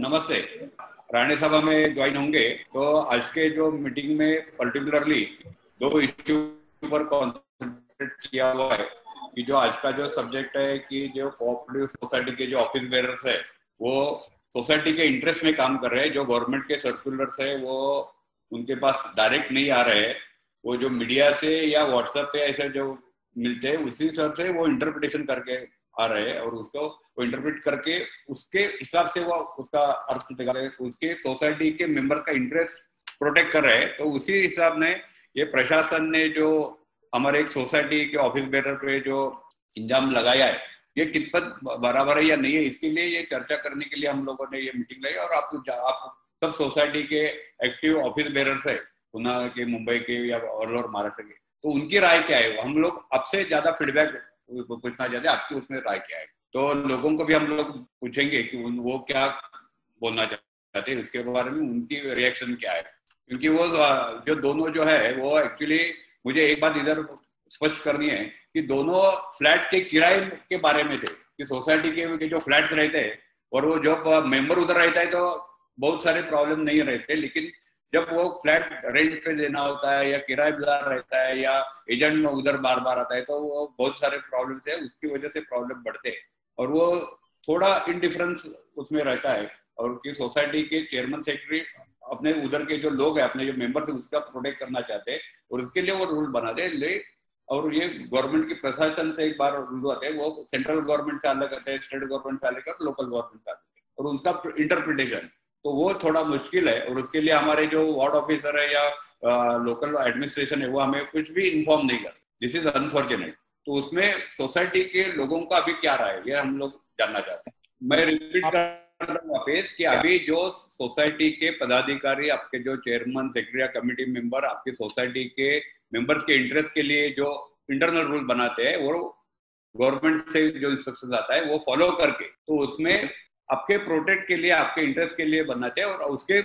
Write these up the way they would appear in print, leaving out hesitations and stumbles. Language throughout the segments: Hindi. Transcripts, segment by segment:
नमस्ते। राणे सभा में ज्वाइन होंगे तो आज के जो मीटिंग में पर्टिकुलरली दो इश्यू पर कॉन्सेंट्रेट किया हुआ है कि जो आज का जो सब्जेक्ट है कि जो कोऑपरेटिव सोसाइटी के जो ऑफिस बेयरर्स है वो सोसाइटी के इंटरेस्ट में काम कर रहे हैं, जो गवर्नमेंट के सर्कुलर्स है वो उनके पास डायरेक्ट नहीं आ रहे हैं, वो जो मीडिया से या व्हाट्सएप पे ऐसे जो मिलते हैं उसी सर से वो इंटरप्रिटेशन करके आ रहे हैं और उसको वो इंटरप्रेट करके उसके हिसाब से वो उसका अर्थ निकाल रहे हैं, उसके सोसाइटी के मेंबर का इंटरेस्ट प्रोटेक्ट कर रहे हैं। तो उसी हिसाब ने ये प्रशासन ने जो हमारे एक सोसाइटी के ऑफिस बेटर पे जो इंजाम लगाया है ये कितना बराबर है या नहीं है, इसके लिए ये चर्चा करने के लिए हम लोगों ने ये मीटिंग लाई। और आप सब सोसाइटी के एक्टिव ऑफिस बेरर्स है पुणे के, मुंबई के या और महाराष्ट्र के, तो उनकी राय क्या है, हम लोग आपसे ज्यादा फीडबैक पूछना चाहते हैं, आपकी उसमें राय क्या है। तो लोगों को भी हम लोग पूछेंगे कि वो क्या बोलना चाहते हैं उसके बारे में, उनकी रिएक्शन क्या है, क्योंकि वो जो दोनों जो है वो एक्चुअली मुझे एक बात इधर स्पष्ट करनी है कि दोनों फ्लैट के किराए के बारे में थे कि सोसाइटी के जो फ्लैट्स रहते हैं और वो जब मेंबर उधर रहता है तो बहुत सारे प्रॉब्लम नहीं रहते, लेकिन जब वो फ्लैट रेंट पे देना होता है या किराएदार रहता है या एजेंट उधर बार बार आता है तो वो बहुत सारे प्रॉब्लम्स है, उसकी वजह से प्रॉब्लम बढ़ते हैं और वो थोड़ा इनडिफरेंस उसमें रहता है। और कि सोसाइटी के चेयरमैन सेक्रेटरी अपने उधर के जो लोग हैं अपने जो मेंबर्स हैं उसका प्रोटेक्ट करना चाहते हैं और उसके लिए वो रूल बना दे ले। और ये गवर्नमेंट की प्रशासन से एक बार रूल आते हैं, वो सेंट्रल गवर्नमेंट से अलग आते हैं, स्टेट गवर्नमेंट से अलग और लोकल गवर्नमेंट से अलग, और उनका इंटरप्रिटेशन तो वो थोड़ा मुश्किल है। और उसके लिए हमारे जो वार्ड ऑफिसर है या लोकल एडमिनिस्ट्रेशन है वो हमें कुछ भी इन्फॉर्म नहीं करते, दिस इज अनफॉर्चुनेट। तो उसमें सोसाइटी के लोगों का अभी क्या राय है ये हम लोग जानना चाहते हैं। मैं रिपीट कर रहा हूँ वापस कि अभी जो सोसाइटी के पदाधिकारी आपके जो चेयरमैन सेक्रेटरी या कमेटी मेंबर आपकी सोसाइटी के मेंबर्स के इंटरेस्ट के लिए जो इंटरनल रूल बनाते हैं वो गवर्नमेंट से जो इंस्ट्रक्शन आता है वो फॉलो करके तो उसमें आपके प्रोटेक्ट के लिए आपके इंटरेस्ट के लिए बनना चाहिए। और उसके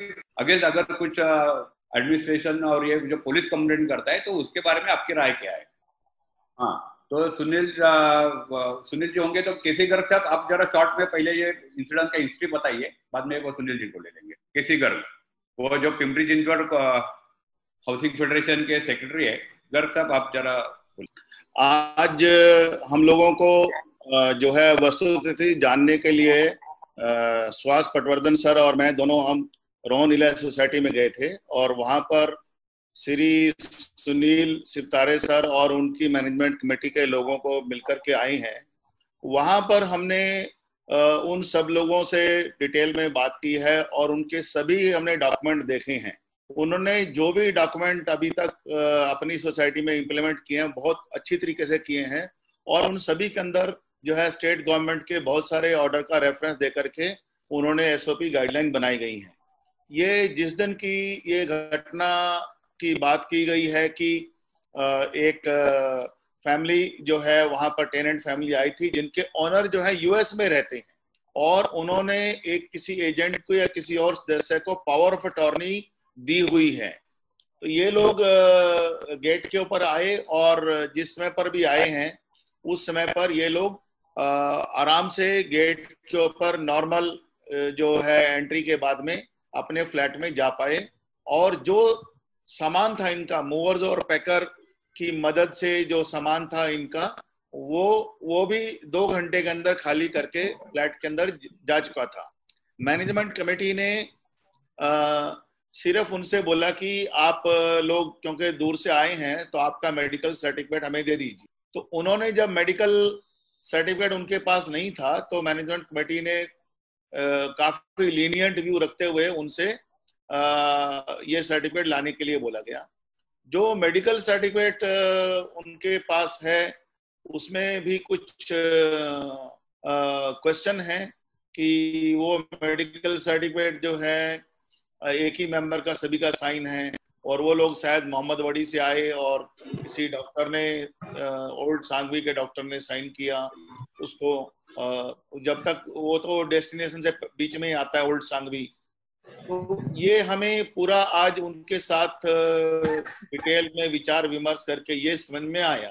अगेंस्ट अगर कुछ एडमिनिस्ट्रेशन और ये जो पुलिस कंप्लेंट करता है तो उसके बारे में आपकी राय क्या है। हाँ तो सुनील जी होंगे तो केसी गर्ग साहब आप जरा शॉर्ट में पहले ये इंसिडेंट का हिस्ट्री बताइए, बाद में वो सुनील जी को ले लेंगे। केसी गर्ग वो जो पिंपरी चिंचवड हाउसिंग फेडरेशन के सेक्रेटरी है। गर्ग साहब आप जरा। आज हम लोगों को जो है वस्तुस्थिति जानने के लिए स्वास्थ्य पटवर्धन सर और मैं दोनों हम रोहन इलाज सोसाइटी में गए थे और वहां पर श्री सुनील सितारे सर और उनकी मैनेजमेंट कमेटी के लोगों को मिलकर के आए हैं। वहां पर हमने उन सब लोगों से डिटेल में बात की है और उनके सभी हमने डॉक्यूमेंट देखे हैं। उन्होंने जो भी डॉक्यूमेंट अभी तक अपनी सोसाइटी में इम्प्लीमेंट किए हैं बहुत अच्छी तरीके से किए हैं और उन सभी के अंदर जो है स्टेट गवर्नमेंट के बहुत सारे ऑर्डर का रेफरेंस दे करके उन्होंने एसओपी गाइडलाइन बनाई गई है। ये जिस दिन की ये घटना की बात की गई है कि एक फैमिली जो है वहां पर टेनेंट फैमिली आई थी जिनके ओनर जो है यूएस में रहते हैं और उन्होंने एक किसी एजेंट को या किसी और सदस्य को पावर ऑफ अटॉर्नी दी हुई है। तो ये लोग गेट के ऊपर आए और जिस समय पर भी आए हैं उस समय पर ये लोग आराम से गेट के ऊपर नॉर्मल जो है एंट्री के बाद में अपने फ्लैट में जा पाए और जो सामान था इनका मूवर्स और पैकर की मदद से जो सामान था इनका वो भी 2 घंटे के अंदर खाली करके फ्लैट के अंदर जा चुका था। मैनेजमेंट कमेटी ने सिर्फ उनसे बोला कि आप लोग क्योंकि दूर से आए हैं तो आपका मेडिकल सर्टिफिकेट हमें दे दीजिए। तो उन्होंने जब मेडिकल सर्टिफिकेट उनके पास नहीं था तो मैनेजमेंट कमेटी ने काफी लीनियंट व्यू रखते हुए उनसे ये सर्टिफिकेट लाने के लिए बोला गया। जो मेडिकल सर्टिफिकेट उनके पास है उसमें भी कुछ क्वेश्चन है कि वो मेडिकल सर्टिफिकेट जो है एक ही मेंबर का सभी का साइन है और वो लोग शायद मोहम्मद वड़ी से आए और किसी डॉक्टर ने ओल्ड सांगवी के डॉक्टर ने साइन किया उसको जब तक वो तो डेस्टिनेशन से बीच में ही आता है ओल्ड सांगवी। तो ये हमें पूरा आज उनके साथ डिटेल में विचार विमर्श करके ये समझ में आया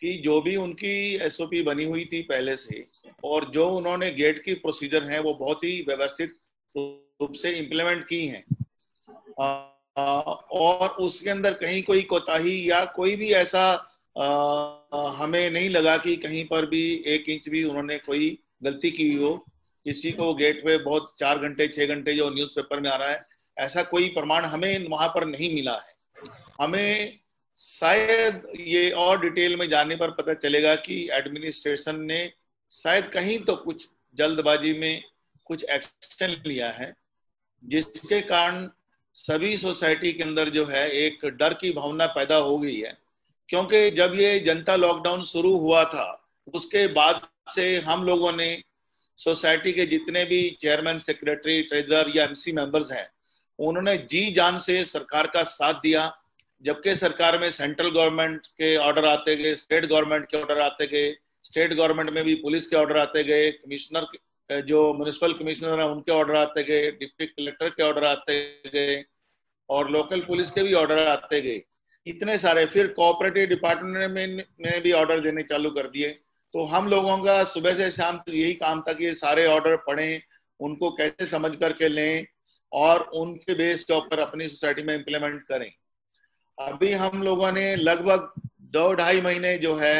कि जो भी उनकी एसओपी बनी हुई थी पहले से और जो उन्होंने गेट की प्रोसीजर है वो बहुत ही व्यवस्थित रूप से इम्प्लीमेंट की हैं और उसके अंदर कहीं कोई कोताही या कोई भी ऐसा हमें नहीं लगा कि कहीं पर भी एक इंच भी उन्होंने कोई गलती की हो। किसी को गेट पे बहुत 4 घंटे 6 घंटे जो न्यूज़पेपर में आ रहा है, ऐसा कोई प्रमाण हमें वहां पर नहीं मिला है। हमें शायद ये और डिटेल में जाने पर पता चलेगा कि एडमिनिस्ट्रेशन ने शायद कहीं तो कुछ जल्दबाजी में कुछ एक्शन लिया है, जिसके कारण सभी सोसाइटी के अंदर जो है एक डर की भावना पैदा हो गई है। क्योंकि जब ये जनता लॉकडाउन शुरू हुआ था, उसके बाद से हम लोगों ने सोसाइटी के जितने भी चेयरमैन, सेक्रेटरी, ट्रेजरर या एमसी मेंबर्स हैं, उन्होंने जी जान से सरकार का साथ दिया। जबकि सरकार में सेंट्रल गवर्नमेंट के ऑर्डर आते गए, स्टेट गवर्नमेंट के ऑर्डर आते गए, स्टेट गवर्नमेंट में भी पुलिस के ऑर्डर आते गए, कमिश्नर जो म्युनिसिपल कमिश्नर हैं उनके ऑर्डर आते गए, डिप्टी कलेक्टर के ऑर्डर आते गए और लोकल पुलिस के भी ऑर्डर आते गए, इतने सारे। फिर कोऑपरेटिव डिपार्टमेंट में भी ऑर्डर देने चालू कर दिए। तो हम लोगों का सुबह से शाम तक यही काम था कि ये सारे ऑर्डर पढ़ें, उनको कैसे समझ करके लें और उनके बेस के ऊपर अपनी सोसाइटी में इम्प्लीमेंट करें। अभी हम लोगों ने लगभग 2-2.5 महीने जो है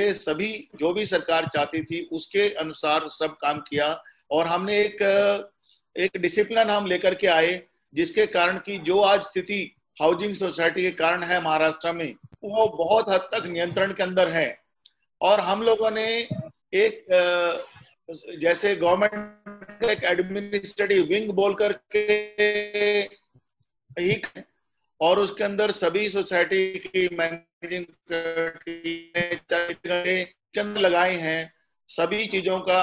ये सभी जो भी सरकार चाहती थी उसके अनुसार सब काम किया और हमने एक डिसिप्लिन हम लेकर के आए, जिसके कारण कि जो आज स्थिति हाउसिंग सोसाइटी के कारण है महाराष्ट्र में, वो बहुत हद तक नियंत्रण के अंदर है। और हम लोगों ने एक जैसे गवर्नमेंट एक एडमिनिस्ट्रेटिव विंग बोल करके ही और उसके अंदर सभी सोसाइटी की मैनेजिंग चंद लगाए हैं, सभी चीजों का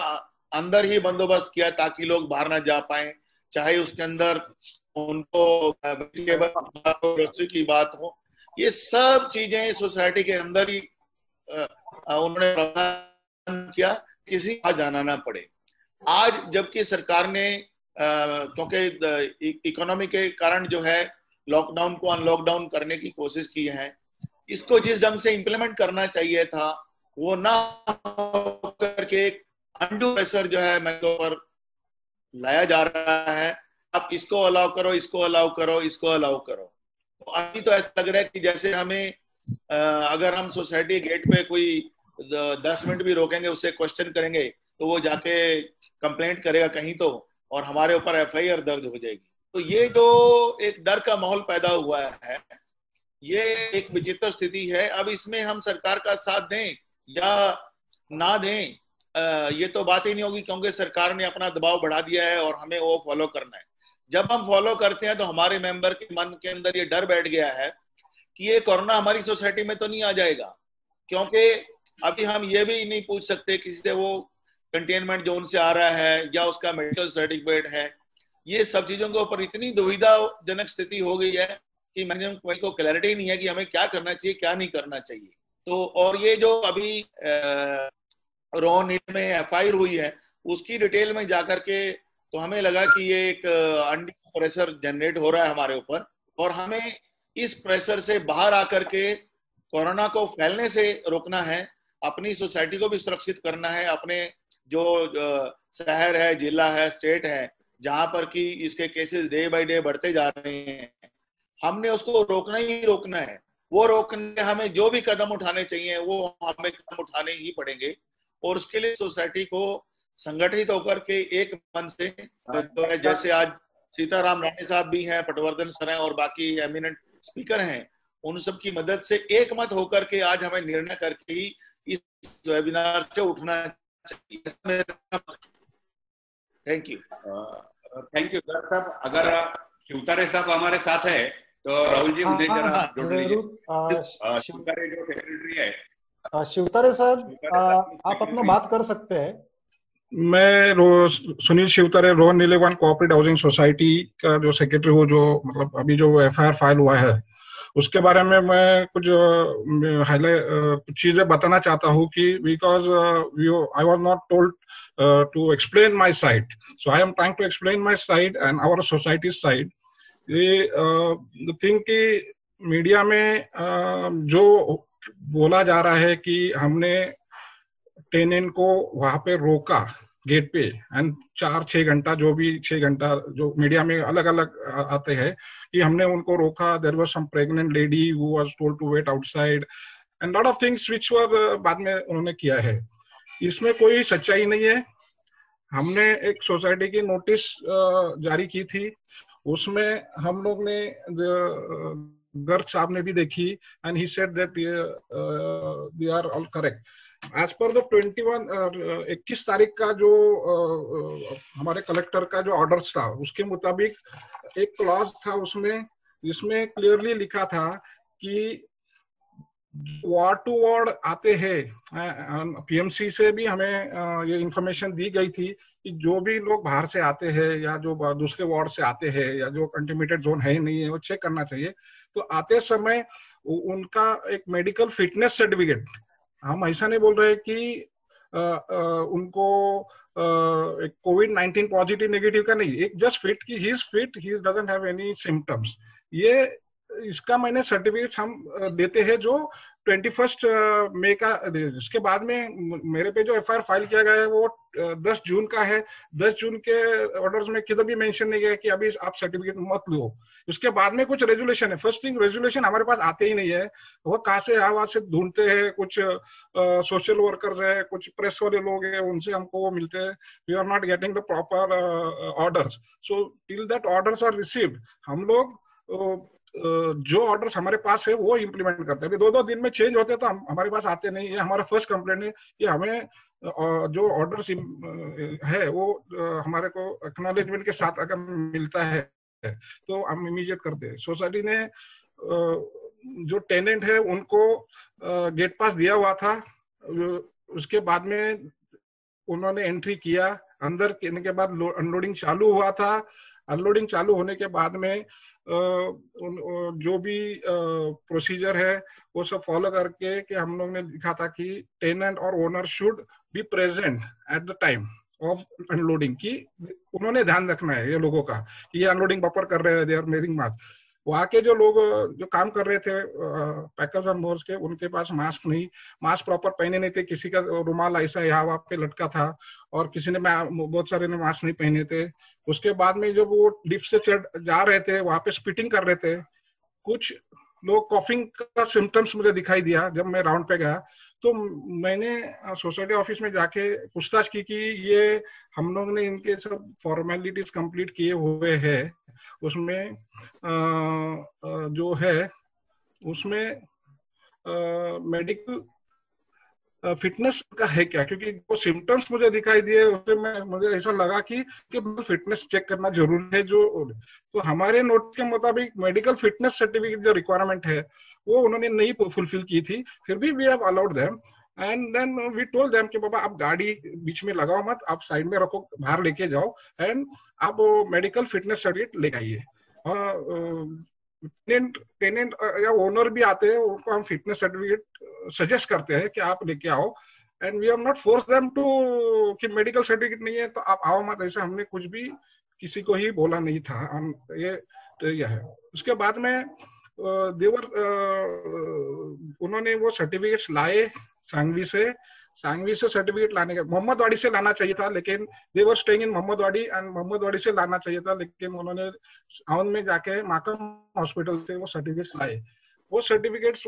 अंदर ही बंदोबस्त किया ताकि लोग बाहर ना जा पाए, चाहे उसके अंदर उनको रसोई की बात हो। ये सब चीजें सोसाइटी के अंदर ही उन्होंने प्रदान किया, किसी को जाना ना पड़े। आज जबकि सरकार ने क्योंकि इकोनॉमी के कारण जो है लॉकडाउन को अनलॉकडाउन करने की कोशिश की है, इसको जिस ढंग से इम्प्लीमेंट करना चाहिए था वो ना करके अंडू प्रेशर जो है मेरे ऊपर लाया जा रहा है। आप इसको अलाउ करो, इसको अलाउ करो, इसको अलाउ करो। तो अभी तो ऐसा लग रहा है कि जैसे हमें अगर हम सोसाइटी गेट पे कोई 10 मिनट भी रोकेंगे, उससे क्वेश्चन करेंगे तो वो जाके कंप्लेंट करेगा कहीं तो, और हमारे ऊपर एफआईआर दर्ज हो जाएगी। तो ये जो एक डर का माहौल पैदा हुआ है, ये एक विचित्र स्थिति है। अब इसमें हम सरकार का साथ दें या ना दें ये तो बात ही नहीं होगी, क्योंकि सरकार ने अपना दबाव बढ़ा दिया है और हमें वो फॉलो करना है। जब हम फॉलो करते हैं तो हमारे मेंबर के मन के अंदर ये डर बैठ गया है कि ये कोरोना हमारी सोसाइटी में तो नहीं आ जाएगा, क्योंकि अभी हम ये भी नहीं पूछ सकते किसी से वो कंटेनमेंट जोन से आ रहा है या उसका मेडिकल सर्टिफिकेट है। ये सब चीजों के ऊपर इतनी दुविधाजनक स्थिति हो गई है कि मैनेजमेंट को क्लैरिटी नहीं है कि हमें क्या करना चाहिए, क्या नहीं करना चाहिए। तो और ये जो अभी रोहन में एफआईआर हुई है, उसकी डिटेल में जाकर के तो हमें लगा कि ये एक अंडर प्रेशर जनरेट हो रहा है हमारे ऊपर और हमें इस प्रेशर से बाहर आकर के कोरोना को फैलने से रोकना है, अपनी सोसाइटी को भी सुरक्षित करना है, अपने जो शहर है, जिला है, स्टेट है, जहां पर कि इसके केसेस डे बाय डे बढ़ते जा रहे हैं, हमने उसको रोकना ही रोकना है। वो रोकने हमें जो भी कदम उठाने चाहिए वो हमें कदम उठाने ही पड़ेंगे और उसके लिए सोसाइटी को संगठित होकर के एक मन से तो जैसे आज सीताराम राणे साहब भी हैं, पटवर्धन सर हैं और बाकी एमिनेंट स्पीकर हैं, उन सब की मदद से एक मत होकर के आज हमें निर्णय करके ही इस वेबिनार से उठना चाहिए। थैंक यू सर साहब। अगर शिवतारे साहब हमारे साथ है तो राहुल जी मुझे जरा जोड़ लीजिए। शिवतारे जो सेक्रेटरी है, शिवतारे साहब आप अपना बात कर सकते हैं। मैं सुनील शिवतारे, रोहन नीलेवन कोऑपरेटिव हाउसिंग सोसाइटी का जो सेक्रेटरी हूँ, जो मतलब अभी जो एफआईआर फाइल हुआ है उसके बारे में मैं कुछ कुछ चीजें बताना चाहता हूँ कि because I was not told to explain my side, so I am trying to explain my side and our society's side. The thing कि मीडिया में जो बोला जा रहा है कि हमने टेनेंट को वहाँ पे रोका, गेट पे एंड 4-6 घंटा जो भी 6 घंटा जो मीडिया में अलग अलग आते हैं कि हमने उनको रोका. There was some pregnant lady who was told to wait outside and lot of things which were बाद में उन्होंने किया है. इसमें कोई सच्चाई नहीं है. हमने एक सोसाइटी की नोटिस जारी की थी, उसमें हम लोग ने गर्ग साहब ने भी देखी and he said that they are all correct as per the 21 तारीख का जो हमारे कलेक्टर का जो ऑर्डर था उसके मुताबिक एक क्लॉज था उसमें जिसमें क्लियरली लिखा था कि वार्ड टू वार्ड आते हैं. पीएमसी से भी हमें ये इंफॉर्मेशन दी गई थी कि जो भी लोग बाहर से आते हैं या जो दूसरे वार्ड से आते हैं या जो कंटेमिनेटेड जोन है ही नहीं है वो चेक करना चाहिए. तो आते समय उनका एक मेडिकल फिटनेस सर्टिफिकेट, हम ऐसा नहीं बोल रहे कि उनको COVID-19 पॉजिटिव नेगेटिव का नहीं, एक जस्ट फिट कि he is fit, he doesn't have any symptoms. ये इसका मैंने सर्टिफिकेट हम देते हैं जो 21 मई का. इसके बाद में मेरे पे जो एफआईआर फाइल किया गया है वो 10 जून का है. 10 जून के ऑर्डर्स में किधर भी मेंशन नहीं गया कि अभी आप सर्टिफिकेट मत लो. उसके बाद में कुछ रेजुलेशन है. फर्स्ट थिंग, रेजुलेशन हमारे पास आते ही नहीं है. वो कहाँ से आवाज से ढूंढते हैं. कुछ सोशल वर्कर्स है, कुछ प्रेस वाले लोग हैं, उनसे हमको वो मिलते हैं. We are not getting the proper orders. So till that orders are received हम लोग जो ऑर्डर्स हमारे पास है वो इम्प्लीमेंट करते हैं. 2-2 दिन में चेंज होते हैं तो हमारे पास आते नहीं है. हमारा फर्स्ट कंप्लेंट है कि हमें जो ऑर्डर्स है वो हमारे को एक्नॉलेजमेंट के साथ अगर मिलता है तो हम इमीडिएट करते हैं. सोसाइटी ने जो टेनेंट है उनको गेट पास दिया हुआ था. उसके बाद में उन्होंने एंट्री किया, अंदर करने के बाद अनलोडिंग चालू हुआ था. अनलोडिंग चालू होने के बाद में जो भी प्रोसीजर है वो सब फॉलो करके कि हम लोग ने लिखा था कि टेनेंट और owner should be present at the time of unloading की उन्होंने ध्यान रखना है ये लोगों का. ये अनलोडिंग बफर कर रहे हैं, दे आर मेरिंग मास्क. वहाँ के जो लोग जो काम कर रहे थे पैकर्स और मोर्स के, उनके पास मास्क प्रॉपर पहने नहीं थे. किसी का रुमाल ऐसा यहाँ वहाँ पे लटका था और किसी ने बहुत सारे ने मास्क नहीं पहने थे. उसके बाद में जब वो लिफ्ट से चढ़ जा रहे थे वहाँ पे स्पिटिंग कर रहे थे. कुछ लोग कॉफिंग का सिम्टम्स मुझे दिखाई दिया जब मैं राउंड पे गया. तो मैंने सोसाइटी ऑफिस में जाके पूछताछ की कि ये हम लोग ने इनके सब फॉर्मेलिटीज कंप्लीट किए हुए हैं. उसमें जो है उसमें मेडिकल फिटनेस का है क्या, क्योंकि वो सिम्टम्स मुझे दिखाई दिए उससे मुझे ऐसा लगा कि फिटनेस चेक करना जरूरी है. जो तो हमारे नोट के मुताबिक मेडिकल फिटनेस सर्टिफिकेट जो रिक्वायरमेंट है वो उन्होंने नहीं फुलफिल की थी. फिर भी we have allowed them and then we told them कि बाबा आप गाड़ी बीच में लगाओ मत, आप साइड में रखो, बाहर लेके जाओ एंड आप मेडिकल फिटनेस सर्टिफिकेट लेके आइए. और टेनेंट या ओनर भी आते हैं, उनको हम फिटनेस सर्टिफिकेट सजेस्ट करते हैं कि आप लेके आओ and we have not force them to कि मेडिकल सर्टिफिकेट नहीं है तो आप आओ मत. ऐसे हमने कुछ भी किसी को ही बोला नहीं था. हम ये है. उसके बाद में देवर उन्होंने वो सर्टिफिकेट्स लाए सांगवी से सर्टिफिकेट लाने का. मोहम्मदवाड़ी से लाना चाहिए था लेकिन दे वर स्टेइंग इन मोहम्मदवाड़ी एंड मोहम्मदवाड़ी से लाना चाहिए था लेकिन उन्होंने साउंड में जाके माकम हॉस्पिटल से वो सर्टिफिकेट्स लाए. वो सर्टिफिकेट्स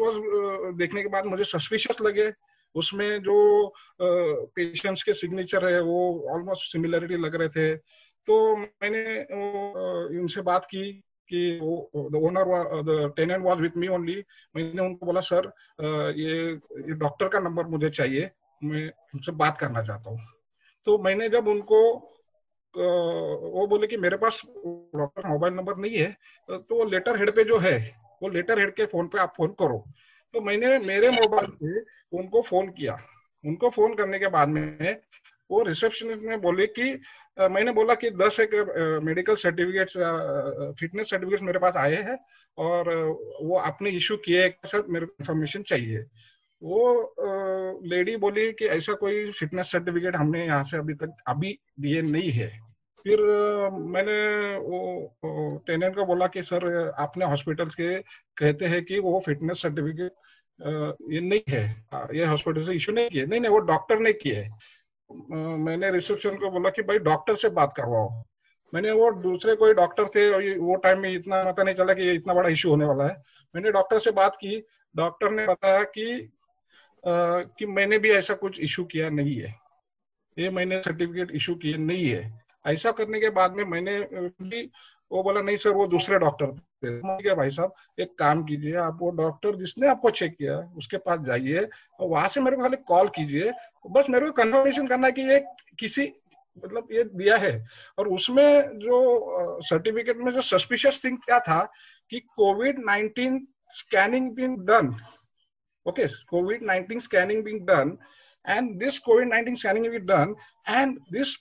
देखने के बाद मुझे सस्पिशियस लगे. उसमें जो पेशेंट्स के सिग्नेचर है वो ऑलमोस्ट सिमिलरिटी लग रहे थे. तो मैंने उनसे बात की कि the owner the tenant was with me only. मैंने उनको बोला सर ये डॉक्टर का नंबर मुझे चाहिए, मैं उनसे बात करना चाहता हूँ. तो मैंने जब उनको वो बोले कि मेरे पास डॉक्टर का मोबाइल नंबर नहीं है तो वो लेटर हेड पे जो है वो लेटर हेड के फोन पे आप फोन करो. तो मैंने मेरे मोबाइल से उनको फोन किया. उनको फोन करने के बाद में वो रिसेप्शनिस्ट ने बोले कि मैंने बोला कि 10 एक मेडिकल सर्टिफिकेट्स फिटनेस सर्टिफिकेट्स मेरे पास आए हैं और वो आपने इशू किए हैं सर, मेरे को इन्फॉर्मेशन चाहिए. वो लेडी बोली कि ऐसा कोई फिटनेस सर्टिफिकेट हमने यहाँ से अभी तक दिए नहीं है. फिर मैंने वो टेनेंट को बोला कि सर आपने हॉस्पिटल के कहते हैं कि वो फिटनेस सर्टिफिकेट ये नहीं है, ये हॉस्पिटल से इशू नहीं किए. नहीं, वो डॉक्टर ने किए. मैंने रिसेप्शन को बोला कि भाई डॉक्टर से बात करवाओ। मैंने वो दूसरे कोई डॉक्टर थे और वो टाइम में इतना पता नहीं चला कि ये इतना बड़ा इश्यू होने वाला है। मैंने डॉक्टर से बात की, डॉक्टर ने बताया कि मैंने भी ऐसा कुछ इशू किया नहीं है, ये मैंने सर्टिफिकेट इशू किया नहीं है। ऐसा करने के बाद में मैंने भी वो बोला नहीं सर वो दूसरे डॉक्टर थे। भाई साहब एक काम कीजिए, आप वो डॉक्टर जिसने आपको चेक किया उसके पास जाइए और वहां से मेरे को खाली कॉल कीजिए, बस मेरे को कंफर्मेशन करना है कि ये किसी मतलब ये दिया है। और उसमें जो सर्टिफिकेट में जो सस्पिशियस थिंग क्या था कि कोविड-19 scanning being done, okay, covid scanning being done and this covid scanning being done and this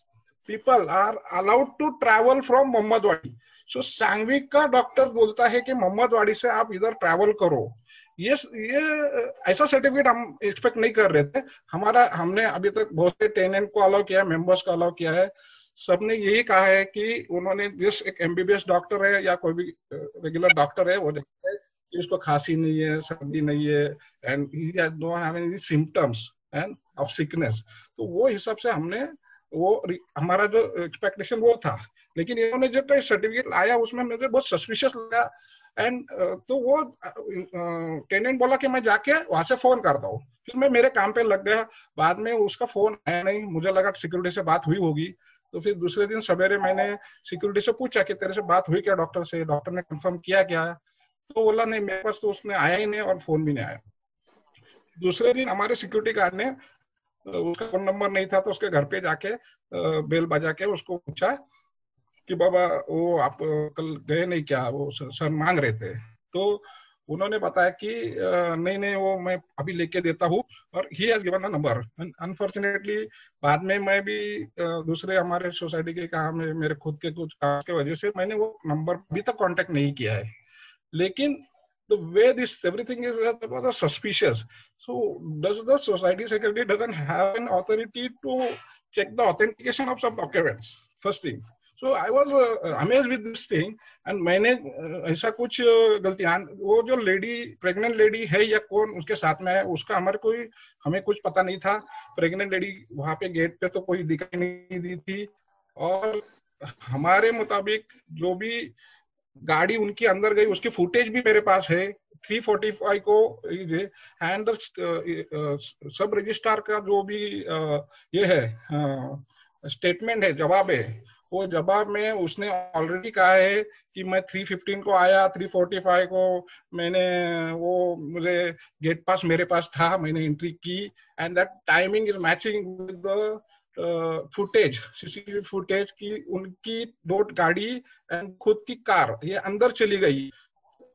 people are allowed to travel from Mohammadwadi. So Sangvi का डॉक्टर बोलता है कि मोहम्मदवाड़ी से आप इधर ट्रैवल करो। ये ऐसा सर्टिफिकेट हम एक्सपेक्ट नहीं कर रहे थे। हमने अभी तक बहुत से टेनेंट को अलाउ किया है, मेंबर्स को अलाउ किया है, सबने यही कहा है कि उन्होंने जिस एक एमबीबीएस डॉक्टर है या कोई भी रेगुलर डॉक्टर है वो देखता है कि उसको खांसी नहीं है, सर्दी नहीं है and he has no have any symptoms and of sickness. तो वो हिसाब से हमने वो हमारा जो एक्सपेक्टेशन वो था, लेकिन इन्होंने जो तो सर्टिफिकेट आया उसमें मुझे बहुत सस्पिशियस लगा। एंड तो वो टेनेंट बोला कि मैं जाके वहां से फोन करता हूँ, फिर मैं मेरे काम पे लग गया। बाद में उसका फोन आया नहीं, मुझे लगा सिक्योरिटी से बात हुई होगी। तो फिर दूसरे दिन सवेरे मैंने सिक्योरिटी से पूछा कि तेरे से बात हुई क्या डॉक्टर से, डॉक्टर ने कंफर्म किया क्या? तो बोला नहीं मेरे पास तो उसने आया ही नहीं और फोन भी नहीं आया। दूसरे दिन हमारे सिक्योरिटी गार्ड ने, उसका फोन नंबर नहीं था तो उसके घर पे जाके बेल बजा के उसको पूछा कि बाबा वो आप कल गए नहीं क्या, वो सर मांग रहे थे। तो उन्होंने बताया कि नहीं नहीं वो मैं अभी लेके देता हूँ और he has given the number. Unfortunately बाद में मैं भी दूसरे हमारे सोसाइटी के काम में मेरे खुद के कुछ काम के वजह से मैंने वो नंबर अभी तक कॉन्टेक्ट नहीं किया है। लेकिन the way this everything is, that was suspicious. So does the society secretary doesn't have an authority to check the authentication of some documents? First thing. So I was amazed with this thing, and मैंने ऐसा कुछ गलतियाँ, वो जो लेडी प्रेग्नेंट लेडी है या कौन उसके साथ में है उसका हमें कुछ पता नहीं था। प्रेग्नेंट लेडी वहाँ पे गेट पे तो कोई दिखाई नहीं दी थी और हमारे मुताबिक जो भी गाड़ी उनकी अंदर गई उसकी फुटेज भी मेरे पास है 345 को एंड सब रजिस्ट्रार का जो भी ये है स्टेटमेंट है, जवाब है, वो जवाब में उसने ऑलरेडी कहा है कि मैं 315 को आया, 345 को मैंने वो मुझे गेट पास मेरे पास था, मैंने एंट्री की and that timing is matching with the footage, CCTV footage की उनकी दो गाड़ी एंड खुद की कार ये अंदर चली गई।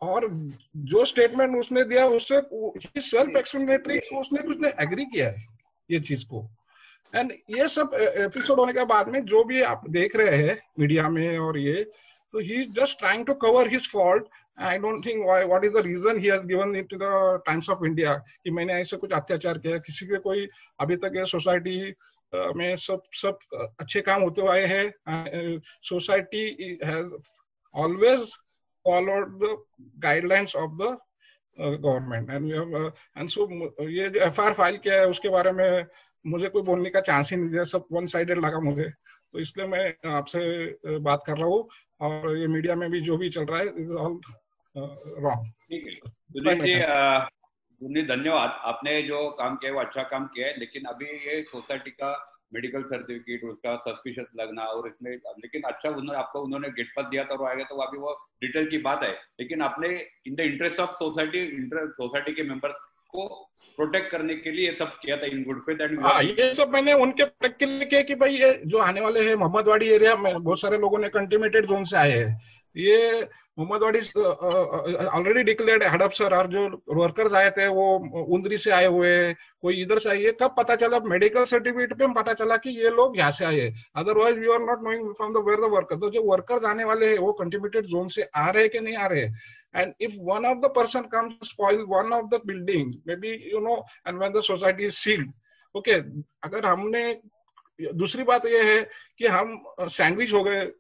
और जो स्टेटमेंट उसने दिया उससे सेल्फ एक्सप्लेनेटरी, उसने कुछ ने एग्री किया है ये चीज को। एंड ये सब एपिसोड होने के बाद में जो भी आप देख रहे हैं मीडिया में और ये, तो he is just trying to cover his fault. I don't think what is the reason he has given it to the Times of India कि मैंने ऐसे कुछ अत्याचार किया। किसी के कोई अभी तक ये सोसाइटी में सब अच्छे काम होते आए हैं। Society has always followed the guidelines of the government and so ये जो एफआईआर फाइल किया है उसके बारे में मुझे कोई बोलने का चांस ही नहीं दिया, सब वन साइडेड लगा मुझे। तो इसलिए मैं आपसे बात कर रहा हूँ और ये मीडिया में भी जो भी चल रहा है इज ऑल रॉन्ग। ठीक है, धन्यवाद, आपने जो काम किया वो अच्छा काम किया है, लेकिन अभी ये सोसाइटी का मेडिकल सर्टिफिकेट उसका सस्पिशियस लगना और इसमें, लेकिन अच्छा उन्होंने गेट पर दिया था और आएगा तो अभी वो डिटेल की बात है। लेकिन आपने in the interest of society, society के मेंबर्स को प्रोटेक्ट करने के लिए सब किया था इन गुड फेथ एंड ये सब मैंने उनके प्रोटेक्ट के लिए किया कि भाई ये जो आने वाले है मोहम्मदवाड़ी एरिया में बहुत सारे लोगों ने कंटेमिनेटेड जोन से आए हैं, ये मोहम्मदवाड़ी ऑलरेडी डिक्लेयर्ड है। हड़पसर और जो वर्कर्स आए थे वो उंदरी से आए हुए, कोई इधर से आए। कब पता चला? मेडिकल सर्टिफिकेट पे पता चला कि ये लोग यहाँ से आए, otherwise we are not knowing from the where the workers. तो जो वर्कर्स आने वाले हैं वो कंटेमिनेटेड जोन से आ रहे हैं कि नहीं आ रहे हैं। And if one of the person comes to spoil one of the building, maybe you know, and when the society is sealed, okay. अगर हमने, दूसरी बात यह है कि हम सैंडविच हो गए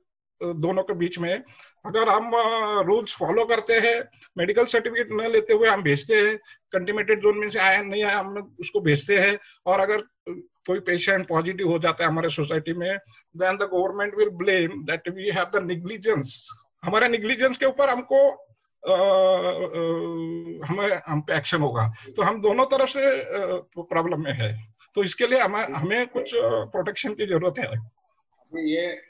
दोनों के बीच में। अगर हम रूल्स फॉलो करते हैं, मेडिकल सर्टिफिकेट न लेते हुए हम भेजते हैं, कंटेमिनेटेड जोन में से आया नहीं आया हम उसको भेजते हैं, और अगर कोई पेशेंट पॉजिटिव हो जाता है हमारे सोसाइटी में, then the government will blame that we have the negligence. हमारे निग्लिजेंस के ऊपर हमको हम पे एक्शन होगा। तो हम दोनों तरफ से प्रॉब्लम में है, तो इसके लिए हमें कुछ प्रोटेक्शन की जरूरत है।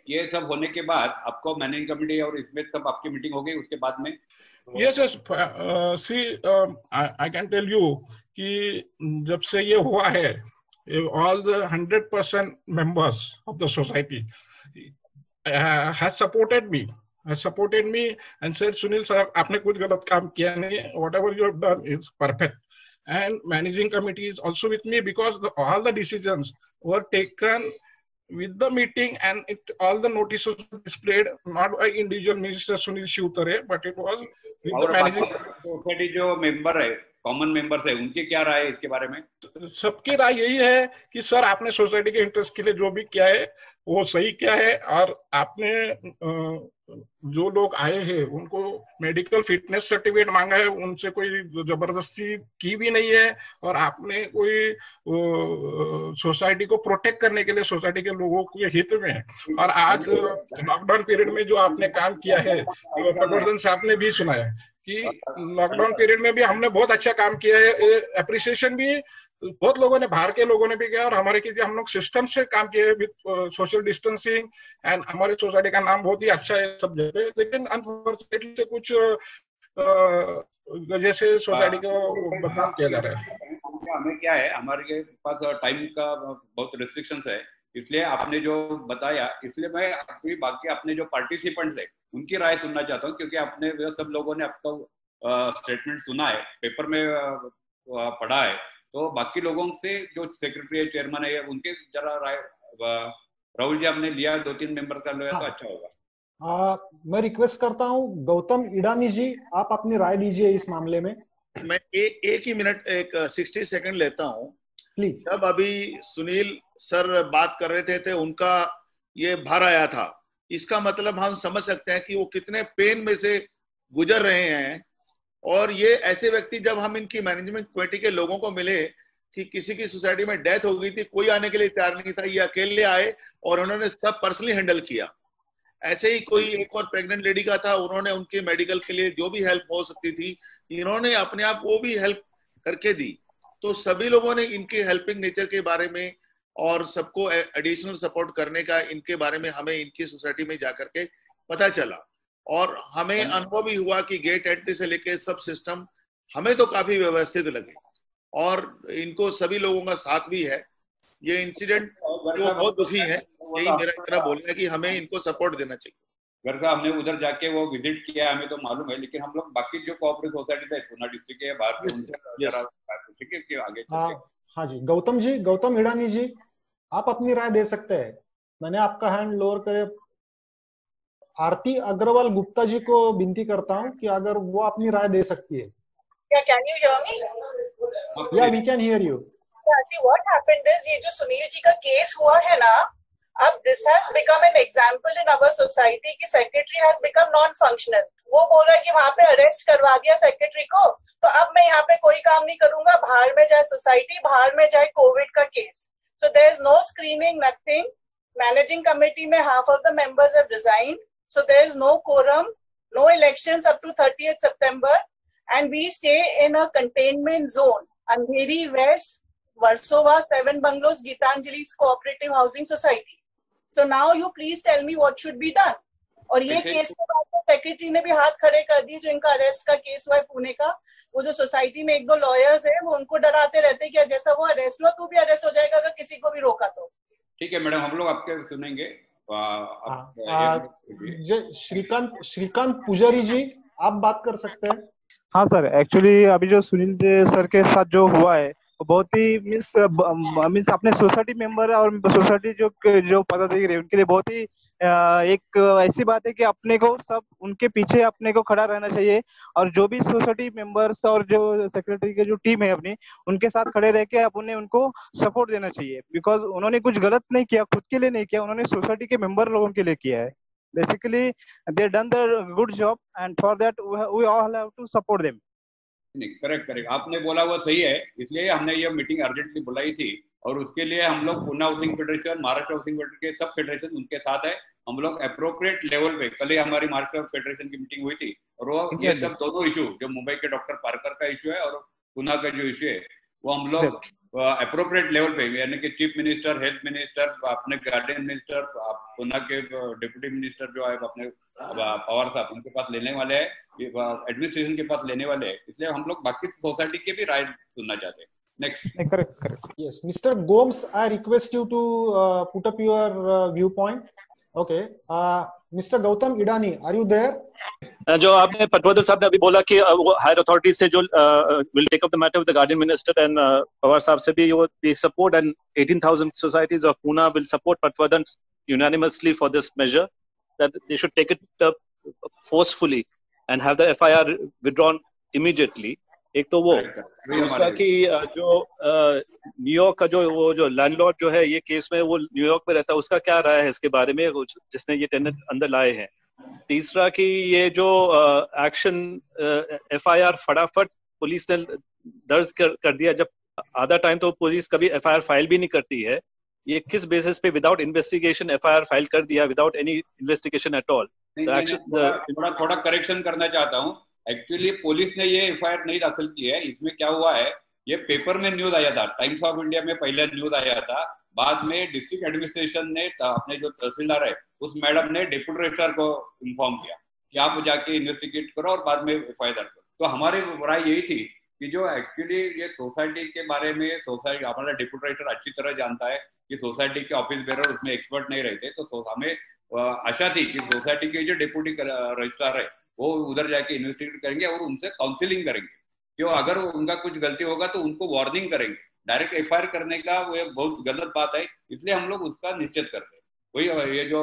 ये सब होने के बाद आपको मैनेजिंग कमेटी और इसमें सब आपकी मीटिंग हो गई उसके बाद में? Yes, see I can tell you कि जब से ये हुआ है, all the 100% members of the society has supported me and said Sunil sir आपने कुछ गलत काम किया नहीं, whatever you have done is perfect. And managing committee is also with me because all the decisions were taken with the meeting and all the notices displayed not by individual Minister Sunil Shivtare but it was with the managing committee। जो member है, common members है, उनकी क्या राय है इसके बारे में? सबकी राय यही है कि सर आपने सोसाइटी के इंटरेस्ट के लिए जो भी किया है वो सही किया है, और आपने जो लोग आए हैं उनको मेडिकल फिटनेस सर्टिफिकेट मांगा है, उनसे कोई जबरदस्ती की भी नहीं है, और आपने कोई सोसाइटी को प्रोटेक्ट करने के लिए सोसाइटी के लोगों के हित में है। और आज लॉकडाउन पीरियड में जो आपने काम किया है, प्रबोधन साहब ने भी सुनाया कि लॉकडाउन पीरियड में भी हमने बहुत अच्छा काम किया है, एप्रिसिएशन भी बहुत लोगों ने, बाहर के लोगों ने भी किया, और हमारे की हम लोग सिस्टम से काम किए विद सोशल डिस्टेंसिंग एंड हमारे सोसाइटी का नाम बहुत ही अच्छा है सब जगह। लेकिन अनफॉर्चुनेटली से कुछ वजह से सोसाइटी को बदनाम किया जा रहा है। हमें क्या है, हमारे पास टाइम का बहुत रिस्ट्रिक्शंस है, इसलिए आपने जो बताया, इसलिए मैं अभी बाकी अपने जो पार्टिसिपेंट्स है उनकी राय सुनना चाहता हूँ, क्योंकि आपने सब लोगों ने आपका स्टेटमेंट सुना है, पेपर में पढ़ा है, तो बाकी लोगों से जो सेक्रेटरी है, चेयरमैन है, उनके जरा राय। राहुल जी आपने लिया, 2-3 मेंबर का लिया, तो अच्छा होगा। मैं रिक्वेस्ट करता हूँ गौतम इडानी जी, आप अपनी राय दीजिए इस मामले में। मैं एक ही मिनट, एक 60 सेकंड लेता हूँ प्लीज। जब अभी सुनील सर बात कर रहे थे उनका ये भार आया था, इसका मतलब हम समझ सकते हैं कि वो कितने पेन में से गुजर रहे हैं। और ये ऐसे व्यक्ति, जब हम इनकी मैनेजमेंट कमेटी के लोगों को मिले कि किसी की सोसाइटी में डेथ हो गई थी, कोई आने के लिए तैयार नहीं था, ये अकेले आए और उन्होंने सब पर्सनली हैंडल किया। ऐसे ही कोई एक और प्रेग्नेंट लेडी का था, उन्होंने उनके मेडिकल के लिए जो भी हेल्प हो सकती थी इन्होंने अपने आप वो भी हेल्प करके दी। तो सभी लोगों ने इनके हेल्पिंग नेचर के बारे में और सबको एडिशनल सपोर्ट करने का इनके बारे में हमें इनकी सोसाइटी में जाकर के पता चला, और हमें अनुभव भी हुआ कि गेट एंट्री से लेके सब सिस्टम हमें तो काफी व्यवस्थित लगे, और इनको सभी लोगों का साथ भी है। ये इंसिडेंट जो बहुत दुखी है, यही मेरा बोलना है कि हमें इनको सपोर्ट देना चाहिए। घर साहब हमने उधर जाके वो विजिट किया, हमें तो मालूम है, लेकिन हम लोग बाकी जो कोऑपरेटिव सोसाइटी है पूना डिस्ट्रिक्ट के बाहर आगे। हाँ जी गौतम जी, गौतम हिडानी जी आप अपनी राय दे सकते हैं। मैंने आपका हैंड लोअर करे। आरती अग्रवाल गुप्ता जी को विनती करता हूं कि अगर वो अपनी राय दे सकती है। Yeah, can you hear me? Yeah, we can hear you. Yeah, see what happened is, ये जो सुनील जी का केस हुआ है ना, अब this has become an example in our society कि secretary has become non-functional। वो बोल रहा है कि वहाँ पे अरेस्ट करवा दिया सेक्रेटरी को, तो अब मैं यहाँ पे कोई काम नहीं करूंगा, बाहर में जाए सोसाइटी, बाहर में जाए कोविड का case. So there is no screening, nothing. Managing committee में half of the members have resigned. So there is no quorum, no elections up to 30th September, and we stay in a containment zone. Andheri West, Versova, 7 bungalows, Geetanjali's Cooperative Housing Society. So now you please tell me what should be done. और ये केस के बाद सेक्रेटरी ने भी हाथ खड़े कर दिए, जो इनका अरेस्ट का केस हुआ है पुणे का। वो जो सोसाइटी में 1-2 लॉयर्स है वो उनको डराते रहते कि जैसा वो अरेस्ट हुआ तू भी अरेस्ट हो जाएगा अगर किसी को भी रोका तो। ठीक है मैडम, हम लोग आपके सुनेंगे। श्रीकांत पुजारी जी आप बात कर सकते हैं। हाँ सर, एक्चुअली अभी जो सुनील सर के साथ जो हुआ है बहुत ही मीन्स अपने सोसाइटी मेंबर और सोसाइटी जो पदाधिकारी है उनके लिए बहुत ही एक ऐसी बात है कि अपने को सब उनके पीछे अपने को खड़ा रहना चाहिए, और जो भी सोसाइटी मेंबर्स और जो सेक्रेटरी के जो टीम है अपनी, उनके साथ खड़े रह के अपने उनको सपोर्ट देना चाहिए, बिकॉज उन्होंने कुछ गलत नहीं किया, खुद के लिए नहीं किया, उन्होंने सोसाइटी के मेंबर लोगों के लिए किया है। Basically they done the good job and for that we all have to support them. नहीं, करेक्ट करेक्ट, आपने बोला वो सही है, इसलिए हमने ये मीटिंग अर्जेंटली बुलाई थी। और उसके लिए हम लोग Poona housing federation, Maharashtra housing federation के सब फेडरेशन उनके साथ है। हम लोग अप्रोप्रिएट लेवल पे, कल ही हमारी महाराष्ट्र फेडरेशन की मीटिंग हुई थी और वो ये सब दोनों इशू जो मुंबई के डॉक्टर पारकर का इशू है और पुणे का जो इशू है वो हम लोग अप्रोप्रिएट लेवल पे, यानी कि चीफ मिनिस्टर, हेल्थ मिनिस्टर, अपने गार्डियन मिनिस्टर, पुणे के डिप्टी मिनिस्टर जो है अपने पवार साहब, उनके पास लेने वाले है, एडमिनिस्ट्रेशन के पास लेने वाले है। इसलिए हम लोग बाकी सोसाइटी के भी राय सुनना चाहते हैं। Next. Correct, correct. Yes, Mr. Gomes, I request you to put up your viewpoint. Okay. Mr. Gautam Idani, are you there? जो आपने पटवर्धन साहब ने अभी बोला कि हायर अथॉरिटीज से जो will take up the matter with the guardian minister and Pawar साहब से भी we support and 18,000 societies of Pune will support Patwardhan unanimously for this measure that they should take it up forcefully and have the FIR withdrawn immediately. एक तो वो दूसरा कि जो न्यूयॉर्क का जो वो जो लैंडलॉर्ड जो है ये केस में वो न्यूयॉर्क में रहता है, उसका क्या राय है इसके बारे में जिसने ये टेनेंट अंदर लाए हैं। तीसरा कि ये जो एक्शन एफआईआर फटाफट पुलिस ने दर्ज कर दिया, जब आधा टाइम तो पुलिस कभी एफआईआर फाइल भी नहीं करती है। ये किस बेसिस पे विदाउट इन्वेस्टिगेशन एफआईआर फाइल कर दिया without any investigation at all. थोड़ा करेक्शन करना चाहता हूँ, एक्चुअली पुलिस ने ये एफआईआर नहीं दाखिल की है। इसमें क्या हुआ है, ये पेपर में न्यूज आया था, टाइम्स ऑफ इंडिया में पहले न्यूज आया था, बाद में डिस्ट्रिक्ट एडमिनिस्ट्रेशन ने अपने जो तहसीलदार है उस मैडम ने डिप्टी रजिस्ट्रार को इन्फॉर्म किया कि आप जाके इन्वेस्टिगेट करो और बाद में एफआईआर करो। तो हमारी राय यही थी कि जो एक्चुअली ये सोसाइटी के बारे में, सोसाइटी हमारा डिप्टी रजिस्ट्रार अच्छी तरह जानता है कि सोसाइटी के ऑफिस बेरर उसमें एक्सपर्ट नहीं रहते, तो हमें आशा थी कि सोसाइटी के जो डिप्टी रजिस्ट्रार है वो उधर जाके इन्वेस्टिगेट करेंगे और उनसे काउंसिलिंग करेंगे, क्यों अगर उनका कुछ गलती होगा तो उनको वार्निंग करेंगे। डायरेक्ट एफआईआर करने का वो बहुत गलत बात है, इसलिए हम लोग उसका निश्चित करते हैं। वही ये जो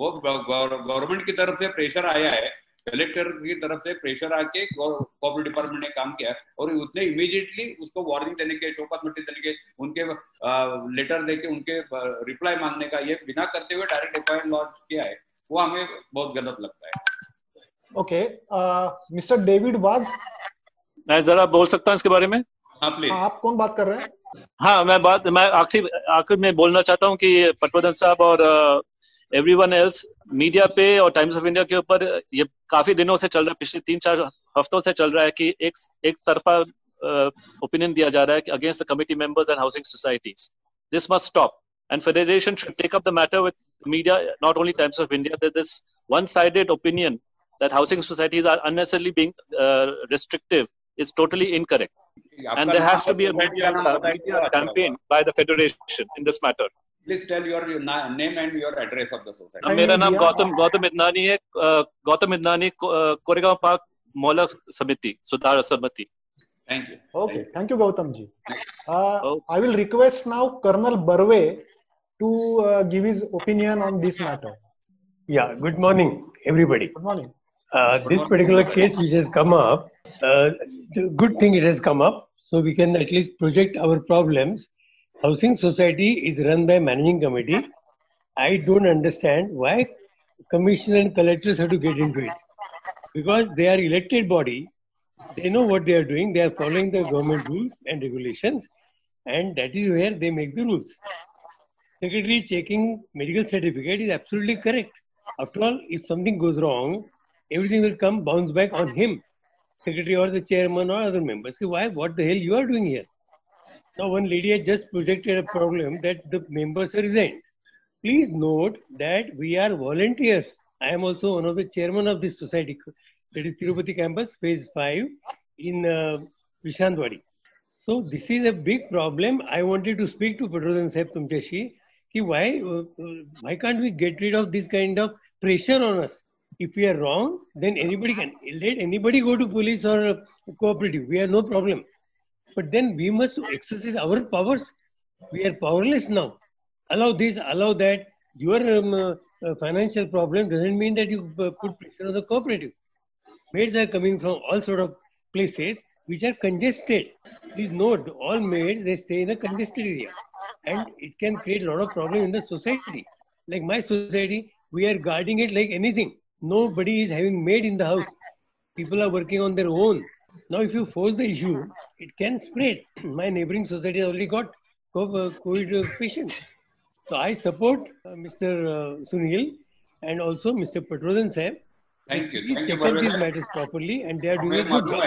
वो गवर्नमेंट की तरफ से प्रेशर आया है, कलेक्टर की तरफ से प्रेशर आके कोऑपरेटिव डिपार्टमेंट ने काम किया और उसने इमीडिएटली उसको वार्निंग देने के, चौपाट मिट्टी देने के, उनके लेटर देके उनके रिप्लाई मांगने का, ये बिना करते हुए डायरेक्ट एफआईआर लॉन्च किया है, वो हमें बहुत गलत लगता है। ओके, मिस्टर डेविड वाज, मैं जरा बोल सकता हूँ इसके बारे में? हाँ प्लीज। आप कौन बात कर रहे हैं? हाँ, मैं आखिर में बोलना चाहता हूँ कि पटवर्धन साहब और एवरीवन एल्स, मीडिया पे और टाइम्स ऑफ इंडिया के ऊपर ये काफी दिनों से चल रहा है, पिछले 3-4 हफ्तों से चल रहा है कि एक तरफा ओपिनियन दिया जा रहा है against the committee members and housing societies. This must stop and federation should take up the matter with media, not only Times of India, that this one sided opinion that housing societies are unnecessarily being restrictive is totally incorrect, and there has to be a media campaign by the federation in this matter. Please tell your name and your address of the society. मेरा नाम गौतम इदनानी है, गौतम इदनानी, कोरेगांव पार्क मोहल्ला समिति, सुधार समिति। Thank you. Okay, thank you Gautam ji. I will request now Colonel Barve to give his opinion on this matter. Yeah, good morning everybody. Good morning. This particular case which has come up, the good thing it has come up, so we can at least project our problems. Housing society is run by managing committee. I don't understand why commissioners and collectors have to get into it, because they are elected body, they know what they are doing, they are following the government rules and regulations, and that is where they make the rules. Secretary checking medical certificate is absolutely correct. After all, if something goes wrong, everything will come bounce back on him, secretary or the chairman or other members. So why? What the hell you are doing here? Now one lady has just projected a problem that the members resigned. Please note that we are volunteers. I am also one of the chairman of this society. That is Tirupati campus, phase 5 in Vishandwadi. So this is a big problem. I wanted to speak to Patwardhan Saheb Tumchashi. Ki why can't we get rid of this kind of pressure on us? If we are wrong, then anybody can let anybody go to police or cooperative. We have no problem. But then we must exercise our powers. We are powerless now. Allow this, allow that. Your financial problem doesn't mean that you put pressure on the cooperative. Maids are coming from all sort of places which are congested. Please note, all maids, they stay in a congested area, and it can create a lot of problem in the society. Like my society, we are guarding it like anything. Nobody is having maid in the house. People are working on their own. Now if you force the issue, it can spread. My neighboring society has already got COVID patients. So I support Mr. Sunil and also Mr. Patrodhan Sahib. Thank you. Please take up these matters properly and they are doing a good job.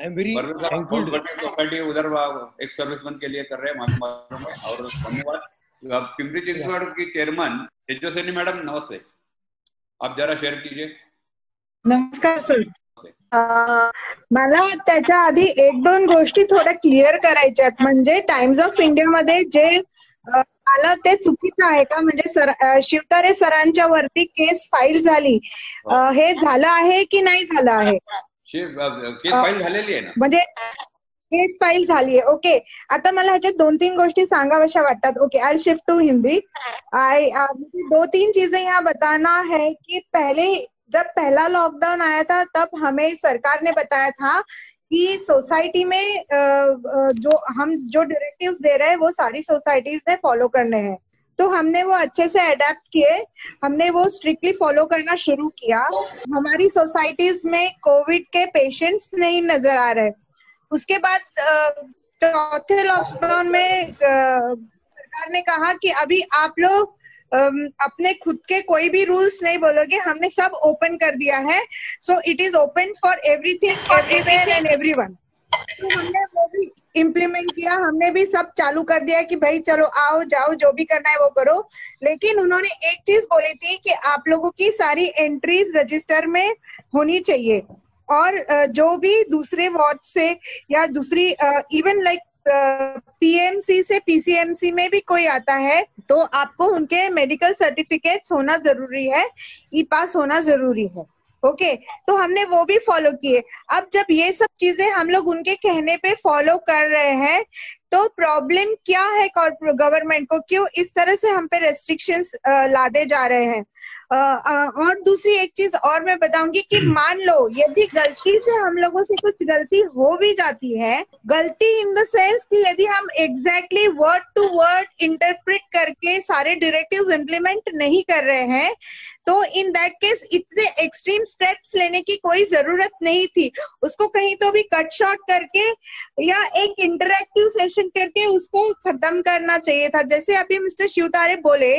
I am very thankful to you. उधर एक सर्विसमैन के लिए कर रहे हैं मालूम है और धन्यवाद। आप पिंपरी चिंचवड की चेयरमैन तेजो सैनी मैडम नमस्ते, आप जरा शेयर कीजिए। नमस्कार सर, मला त्याच्या आधी एक दोन गोष्टी थोड़ा क्लियर करायच्या आहेत। म्हणजे टाइम्स ऑफ इंडिया मध्ये जे आलं ते चुकीचं आहे का, म्हणजे सर शिवतारे सरांच्या वरती केस फाईल झाली हे झालं आहे की नाही झालं आहे? केस फाईल झालेली आहे ना, म्हणजे केस फाईल झाली आहे। ओके, आता मला ह्याच्यात दोन तीन गोष्टी सांगाव्याशा वाटतात। Okay, I shift to Hindi. I दो तीन चीजें यहाँ बताना है कि पहले जब पहला लॉकडाउन आया था तब हमें सरकार ने बताया था कि सोसाइटी में जो हम जो डायरेक्टिव्स दे रहे हैं वो सारी सोसाइटीज ने फॉलो करने हैं, तो हमने वो अच्छे से अडैप्ट किए, हमने वो स्ट्रिक्टली फॉलो करना शुरू किया। हमारी सोसाइटीज में कोविड के पेशेंट्स नहीं नजर आ रहे। उसके बाद चौथे लॉकडाउन में सरकार ने कहा कि अभी आप लोग अपने खुद के कोई भी रूल्स नहीं बोलोगे, हमने सब ओपन कर दिया है, so it is open for everything everywhere and everyone. तो हमने वो भी इम्प्लीमेंट किया, हमने भी सब चालू कर दिया कि भाई चलो आओ जाओ जो भी करना है वो करो। लेकिन उन्होंने एक चीज बोली थी कि आप लोगों की सारी एंट्रीज रजिस्टर में होनी चाहिए और जो भी दूसरे वार्ड से या दूसरी इवन लाइक पीएमसी से पीसीएमसी में भी कोई आता है तो आपको उनके मेडिकल सर्टिफिकेट्स होना जरूरी है, ई पास होना जरूरी है। ओके, तो हमने वो भी फॉलो किए। अब जब ये सब चीजें हम लोग उनके कहने पे फॉलो कर रहे हैं तो प्रॉब्लम क्या है गवर्नमेंट को, क्यों इस तरह से हम पे रेस्ट्रिक्शंस लादे जा रहे हैं? और दूसरी एक चीज और मैं बताऊंगी कि मान लो यदि गलती से हम लोगों से कुछ गलती हो भी जाती है, गलती इन द सेंस कि यदि हम exactly word to word interpret करके सारे डायरेक्टिव्स इम्प्लीमेंट नहीं कर रहे हैं, तो इन दैट केस इतने एक्सट्रीम स्टेप्स लेने की कोई जरूरत नहीं थी। उसको कहीं तो भी कट शॉर्ट करके या एक इंटरैक्टिव सेशन करके उसको खत्म करना चाहिए था। जैसे अभी मिस्टर शिवतारे बोले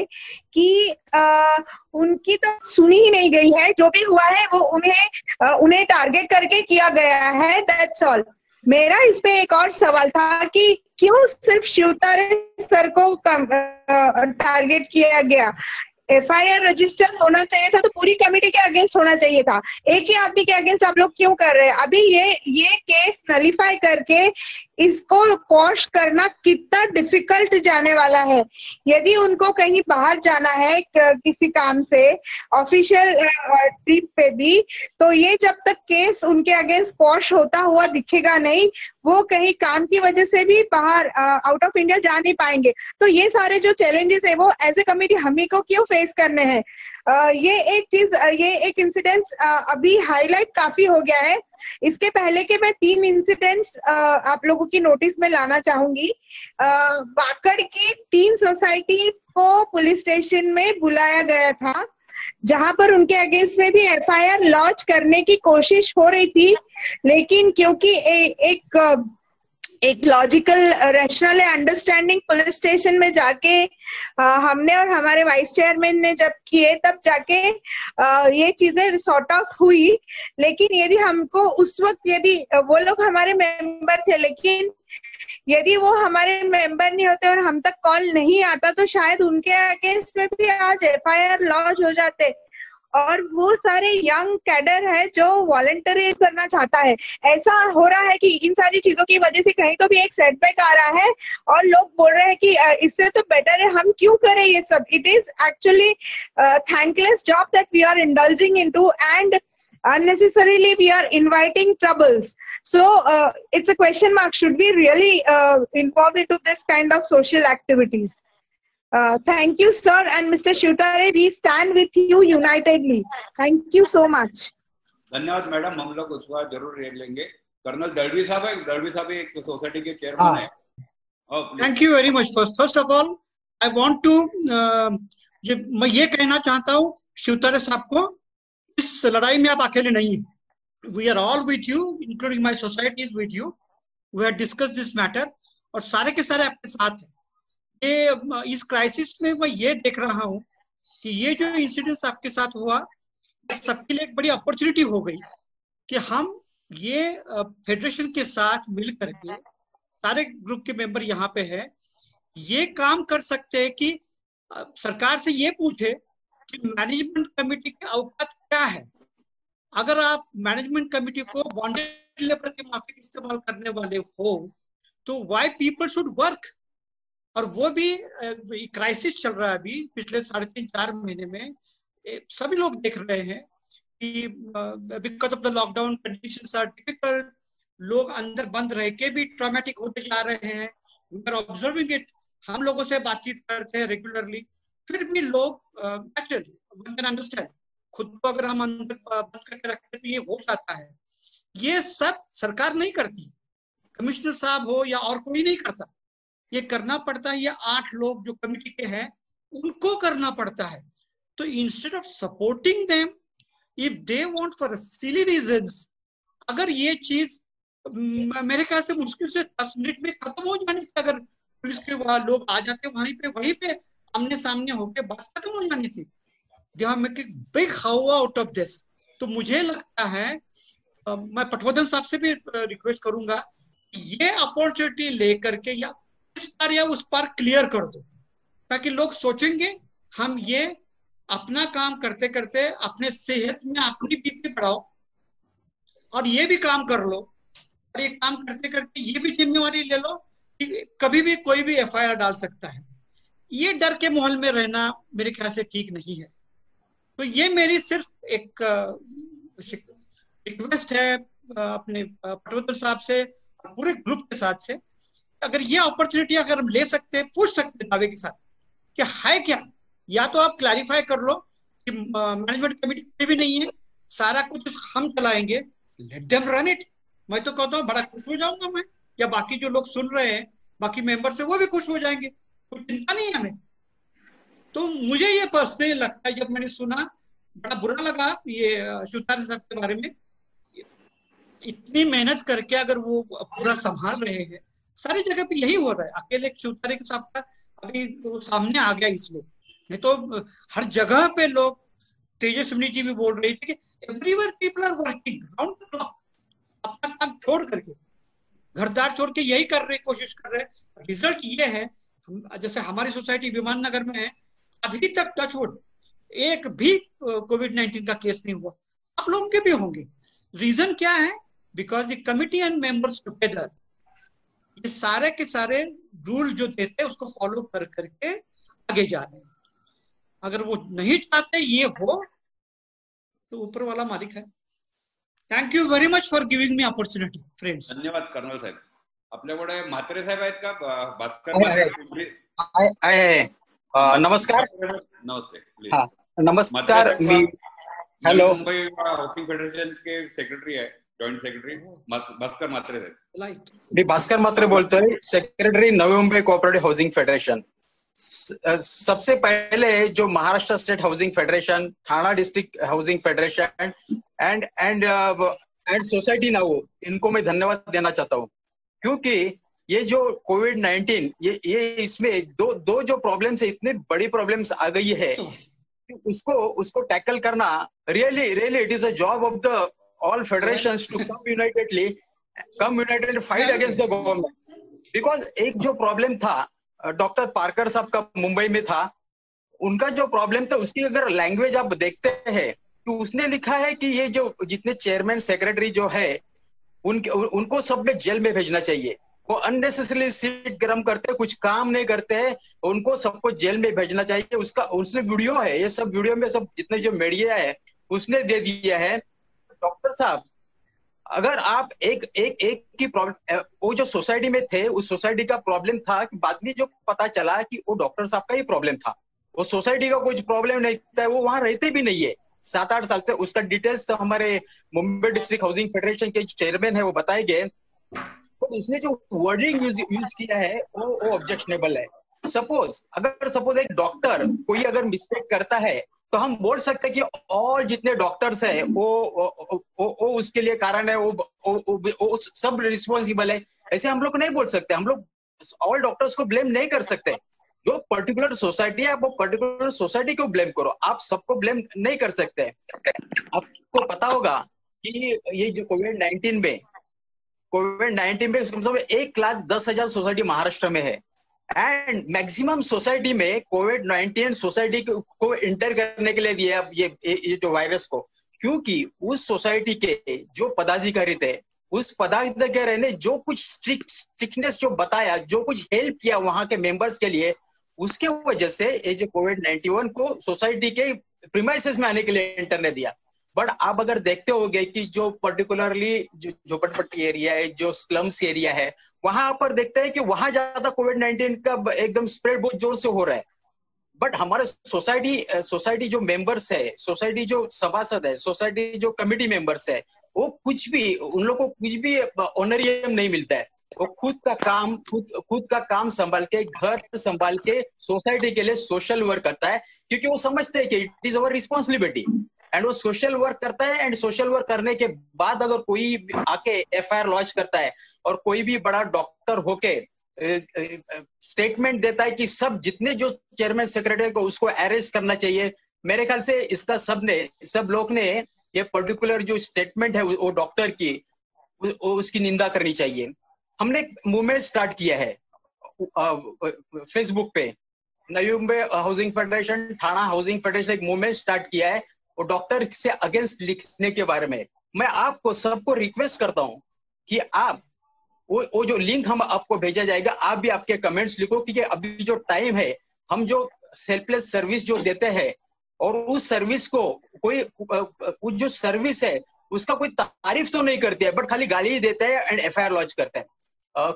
कि उनकी तो सुनी ही नहीं गई है, जो भी हुआ है वो उन्हें टारगेट करके किया गया है, दैट्स ऑल। मेरा इस पे एक और सवाल था कि क्यों सिर्फ शिवतारे सर को टारगेट किया गया? एफआईआर रजिस्टर होना चाहिए था तो पूरी कमेटी के अगेंस्ट होना चाहिए था, एक ही आदमी के अगेंस्ट आप लोग क्यों कर रहे हैं? अभी ये केस नलिफाई करके इसको क्वॉश करना कितना डिफिकल्ट जाने वाला है। यदि उनको कहीं बाहर जाना है किसी काम से ऑफिशियल ट्रिप पे भी, तो ये जब तक केस उनके अगेंस्ट क्वॉश होता हुआ दिखेगा नहीं, वो कहीं काम की वजह से भी बाहर आउट ऑफ इंडिया जा नहीं पाएंगे। तो ये सारे जो चैलेंजेस है वो एज ए कमेटी हमें को क्यों फेस करने हैं? ये एक चीज, ये एक इंसिडेंस अभी हाईलाइट काफी हो गया है। इसके पहले के मैं तीन इंसिडेंट्स आप लोगों की नोटिस में लाना चाहूंगी। बाकड़ की तीन सोसाइटीज को पुलिस स्टेशन में बुलाया गया था, जहां पर उनके अगेंस्ट में भी एफआईआर लॉन्च करने की कोशिश हो रही थी, लेकिन क्योंकि एक logical rational understanding police station में जाके हमने और हमारे वाइस चेयरमैन ने जब किए तब जाके ये चीजें सॉर्ट आउट हुई। लेकिन यदि हमको उस वक्त यदि वो लोग हमारे मेंबर थे, लेकिन यदि वो हमारे मेंबर नहीं होते और हम तक कॉल नहीं आता तो शायद उनके अगेंस्ट में भी आज एफआईआर लॉन्च हो जाते। और वो सारे यंग कैडर है जो वॉलंटियर करना चाहता है। ऐसा हो रहा है कि इन सारी चीजों की वजह से कहीं तो भी एक सेटबैक आ रहा है और लोग बोल रहे हैं कि इससे तो बेटर है हम क्यों करें ये सब। It is actually thankless job that we are indulging into and unnecessarily we are inviting troubles, so it's a question mark, should we really involved into this kind of social activities? Thank you sir and Mr. Shivatare, we stand with you unitedly. Thank you so much. धन्यवाद मैडम, हम लोग उसका जरूर रेड लेंगे। कर्नल दलवी साहब, दलवी साहब एक सोसाइटी के चेयरमैन है। Thank you very much. First of all I want to मैं ये कहना चाहता हूँ शिवतारे साहब को, इस लड़ाई में आप अकेले नहीं हैं। We are all with you including my society is with you. We have discuss this matter और सारे के सारे आपके साथ हैं। ये इस क्राइसिस में मैं ये देख रहा हूँ कि ये जो इंसिडेंस आपके साथ हुआ सबके लिए एक बड़ी अपॉर्चुनिटी हो गई कि हम ये फेडरेशन के साथ मिल करके सारे ग्रुप के मेंबर यहाँ पे हैं, ये काम कर सकते हैं कि सरकार से ये पूछे कि मैनेजमेंट कमेटी के अवकात क्या है। अगर आप मैनेजमेंट कमेटी को बॉन्डेड लेबर के माफिक इस्तेमाल करने वाले हो तो वाई पीपल शुड वर्क। और वो भी क्राइसिस चल रहा है अभी पिछले 3.5-4 महीने में, सभी लोग देख रहे हैं कि because of the lockdown conditions are difficult, लोग अंदर बंद रह के भी ट्रॉमेटिक होते जा रहे हैं। वी आर ऑब्जर्विंग इट, हम लोगों से बातचीत करते हैं रेगुलरली, फिर भी लोग वन कैन अंडरस्टैंड, खुद को अगर हम अंदर बंद करके रखते तो ये हो जाता है। ये सब सरकार नहीं करती, कमिश्नर साहब हो या और कोई नहीं करता, ये करना पड़ता है। ये 8 लोग जो कमेटी के हैं उनको करना पड़ता है। तो instead of supporting them if they want for silly reasons, अगर ये चीज मेरे ख्याल से मुश्किल से 10 मिनट में खत्म हो जानी थी, अगर पुलिस के वहां लोग आ जाते वहीं पे आमने सामने होके बात खत्म हो जानी थी। They have make it big how out of this. तो मुझे लगता है मैं पटवर्धन साहब से भी रिक्वेस्ट करूंगा ये अपॉर्चुनिटी लेकर के या इस पार या उस पार क्लियर कर दो ताकि लोग सोचेंगे हम ये अपना काम करते करते अपने सेहत में अपनी बीपी बढ़ाओ और ये भी काम कर लो, और ये काम करते करते ये भी जिम्मेवारी ले लो कि कभी भी कोई भी एफआईआर डाल सकता है। ये डर के माहौल में रहना मेरे ख्याल से ठीक नहीं है। तो ये मेरी सिर्फ एक रिक्वेस्ट है अपने पटवर्धन साहब से पूरे ग्रुप के साथ से, अगर ये अपॉर्चुनिटी अगर हम ले सकते हैं, पूछ सकते हैं दावे के साथ कि है क्या, या तो आप क्लैरिफाई कर लो कि मैनेजमेंट कमेटी भी नहीं है, सारा कुछ हम चलाएंगे, लेट देम रन इट। मैं तो कहता हूँ बड़ा खुश हो जाऊंगा मैं, या बाकी जो लोग सुन रहे हैं बाकी मेंबर से वो भी खुश हो जाएंगे, कोई चिंता नहीं है हमें। तो मुझे ये पर्सनली लगता है, जब मैंने सुना बड़ा बुरा लगा ये सुतार साहब के बारे में, इतनी मेहनत करके अगर वो पूरा संभाल रहे हैं, सारी जगह पे यही हो रहा है, अकेले चौतारे के साहब का अभी वो सामने आ गया इसलिए, नहीं तो हर जगह पे लोग। तेजस्विनी जी भी बोल रही थी कि everywhere people are working round the clock, अपना काम छोड़ करके घरदार छोड़ के यही कर रहे, कोशिश कर रहे। रिजल्ट ये है, जैसे हमारी सोसाइटी विमान नगर में है, अभी तक टचवुड एक भी कोविड-19 का केस नहीं हुआ, आप लोगों के भी होंगे। रीजन क्या है? Because the committee and members together ये सारे के सारे रूल जो देते हैं उसको फॉलो कर करके आगे जा रहे हैं। अगर वो नहीं चाहते ये हो तो ऊपर वाला मालिक है। Thank you very much for giving me opportunity friends. धन्यवाद कर्नल साहेब। आपल्याकडे म्हात्रे साहेब आहेत का? भास्कर, नमस्कार। नमस्ते, नमस्कार। हेलो, मुंबई हाउसिंग फेडरेशन के सेक्रेटरी है, जॉइंट सेक्रेटरी भास्कर म्हात्रे साहेब। मी भास्कर म्हात्रे बोलतोय, secretary Navi Mumbai cooperative housing federation. सबसे पहले जो Maharashtra state housing federation, Thana district housing federation and society now, इनको मैं धन्यवाद देना चाहता हूँ, क्योंकि ये जो कोविड-19 ये इसमें दो जो प्रॉब्लम्स है, इतनी बड़ी प्रॉब्लम्स आ गई है, उसको टैकल करना really it is a job of the all federations to come unitedly fight against the government, because एक जो प्रॉब्लम था डॉक्टर पार्कर साहब का मुंबई में था, उनका जो प्रॉब्लम था उसकी अगर लैंग्वेज आप देखते हैं तो उसने लिखा है कि ये जो जितने चेयरमैन सेक्रेटरी जो है उनको सब में जेल में भेजना चाहिए, वो अननेसेसरली सीट गर्म करते, कुछ काम नहीं करते हैं, उनको सबको जेल में भेजना चाहिए। उसने वीडियो है, ये सब वीडियो में सब जितने जो मीडिया है उसने दे दिया है। डॉक्टर साहब, अगर आप एक की प्रॉब्लम, वो जो सोसाइटी में थे उस सोसाइटी का प्रॉब्लम था कि बाद में जो पता चला कि वो डॉक्टर साहब का ही प्रॉब्लम था, वो सोसाइटी का कुछ प्रॉब्लम नहीं था, वो वहां रहते भी नहीं है 7-8 साल से। उसका डिटेल्स तो हमारे मुंबई डिस्ट्रिक्ट हाउसिंग फेडरेशन के चेयरमैन है वो बताएंगे, तो उसने जो वर्डिंग यूज किया है वो ऑब्जेक्शनेबल है। सपोज एक डॉक्टर कोई अगर मिस्टेक करता है तो हम बोल सकते हैं कि और जितने डॉक्टर्स हैं वो उसके लिए कारण है, वो सब रिस्पॉन्सिबल है, ऐसे हम लोग नहीं बोल सकते। हम लोग ऑल डॉक्टर्स को ब्लेम नहीं कर सकते, जो पर्टिकुलर सोसाइटी है आप वो पर्टिकुलर सोसाइटी को ब्लेम करो, आप सबको ब्लेम नहीं कर सकते। आपको पता होगा कि ये जो कोविड-19 में कम से कम 1,10,000 सोसाइटी महाराष्ट्र में है एंड मैक्सिमम सोसाइटी में कोविड-19 सोसाइटी को इंटर करने के लिए दिया अब ये जो वायरस को, क्योंकि उस सोसाइटी के जो पदाधिकारी थे उस पदाधिकारी ने जो कुछ स्ट्रिक्टनेस जो बताया, जो कुछ हेल्प किया वहां के मेंबर्स के लिए, उसके वजह से ये जो कोविड-19 को सोसाइटी के प्रीमाइसेस में आने के लिए इंटर ने दिया। बट आप अगर देखते होंगे कि जो पर्टिकुलरली जो झोपड़पट्टी एरिया है, जो स्लम्स एरिया है, वहां पर देखते हैं कि वहां ज्यादा कोविड-19 का एकदम स्प्रेड बहुत जोर से हो रहा है। बट हमारे सोसाइटी जो मेंबर्स है, सोसाइटी जो सभासद है, सोसाइटी जो कमिटी मेंबर्स है, वो कुछ भी, उन लोगों को कुछ भी ऑनरियम नहीं मिलता है। वो खुद का काम संभाल के, घर संभाल के सोसाइटी के लिए सोशल वर्क करता है, क्योंकि वो समझते हैं कि it is our responsibility and वो सोशल वर्क करता है। एंड सोशल वर्क करने के बाद अगर कोई आके FIR लॉन्च करता है और कोई भी बड़ा डॉक्टर होके स्टेटमेंट देता है कि सब जितने जो चेयरमैन सेक्रेटरी को उसको अरेस्ट करना चाहिए, मेरे ख्याल से इसका सब लोग ने ये पर्टिकुलर जो स्टेटमेंट है वो डॉक्टर की उसकी निंदा करनी चाहिए। हमने एक मूवमेंट स्टार्ट किया है फेसबुक पे, Navi Mumbai housing federation, Thana housing federation एक मूवमेंट स्टार्ट किया है और डॉक्टर से अगेंस्ट लिखने के बारे में। मैं आपको सबको रिक्वेस्ट करता हूं कि आप वो जो लिंक हम आपको भेजा जाएगा, आप भी आपके कमेंट्स लिखो, क्योंकि अभी जो टाइम है हम जो सेल्फलेस सर्विस जो देते हैं और उस सर्विस को कोई, उस जो सर्विस है उसका कोई तारीफ तो नहीं करती है बट खाली गाली ही देता है एंड FIR लॉन्च करता है।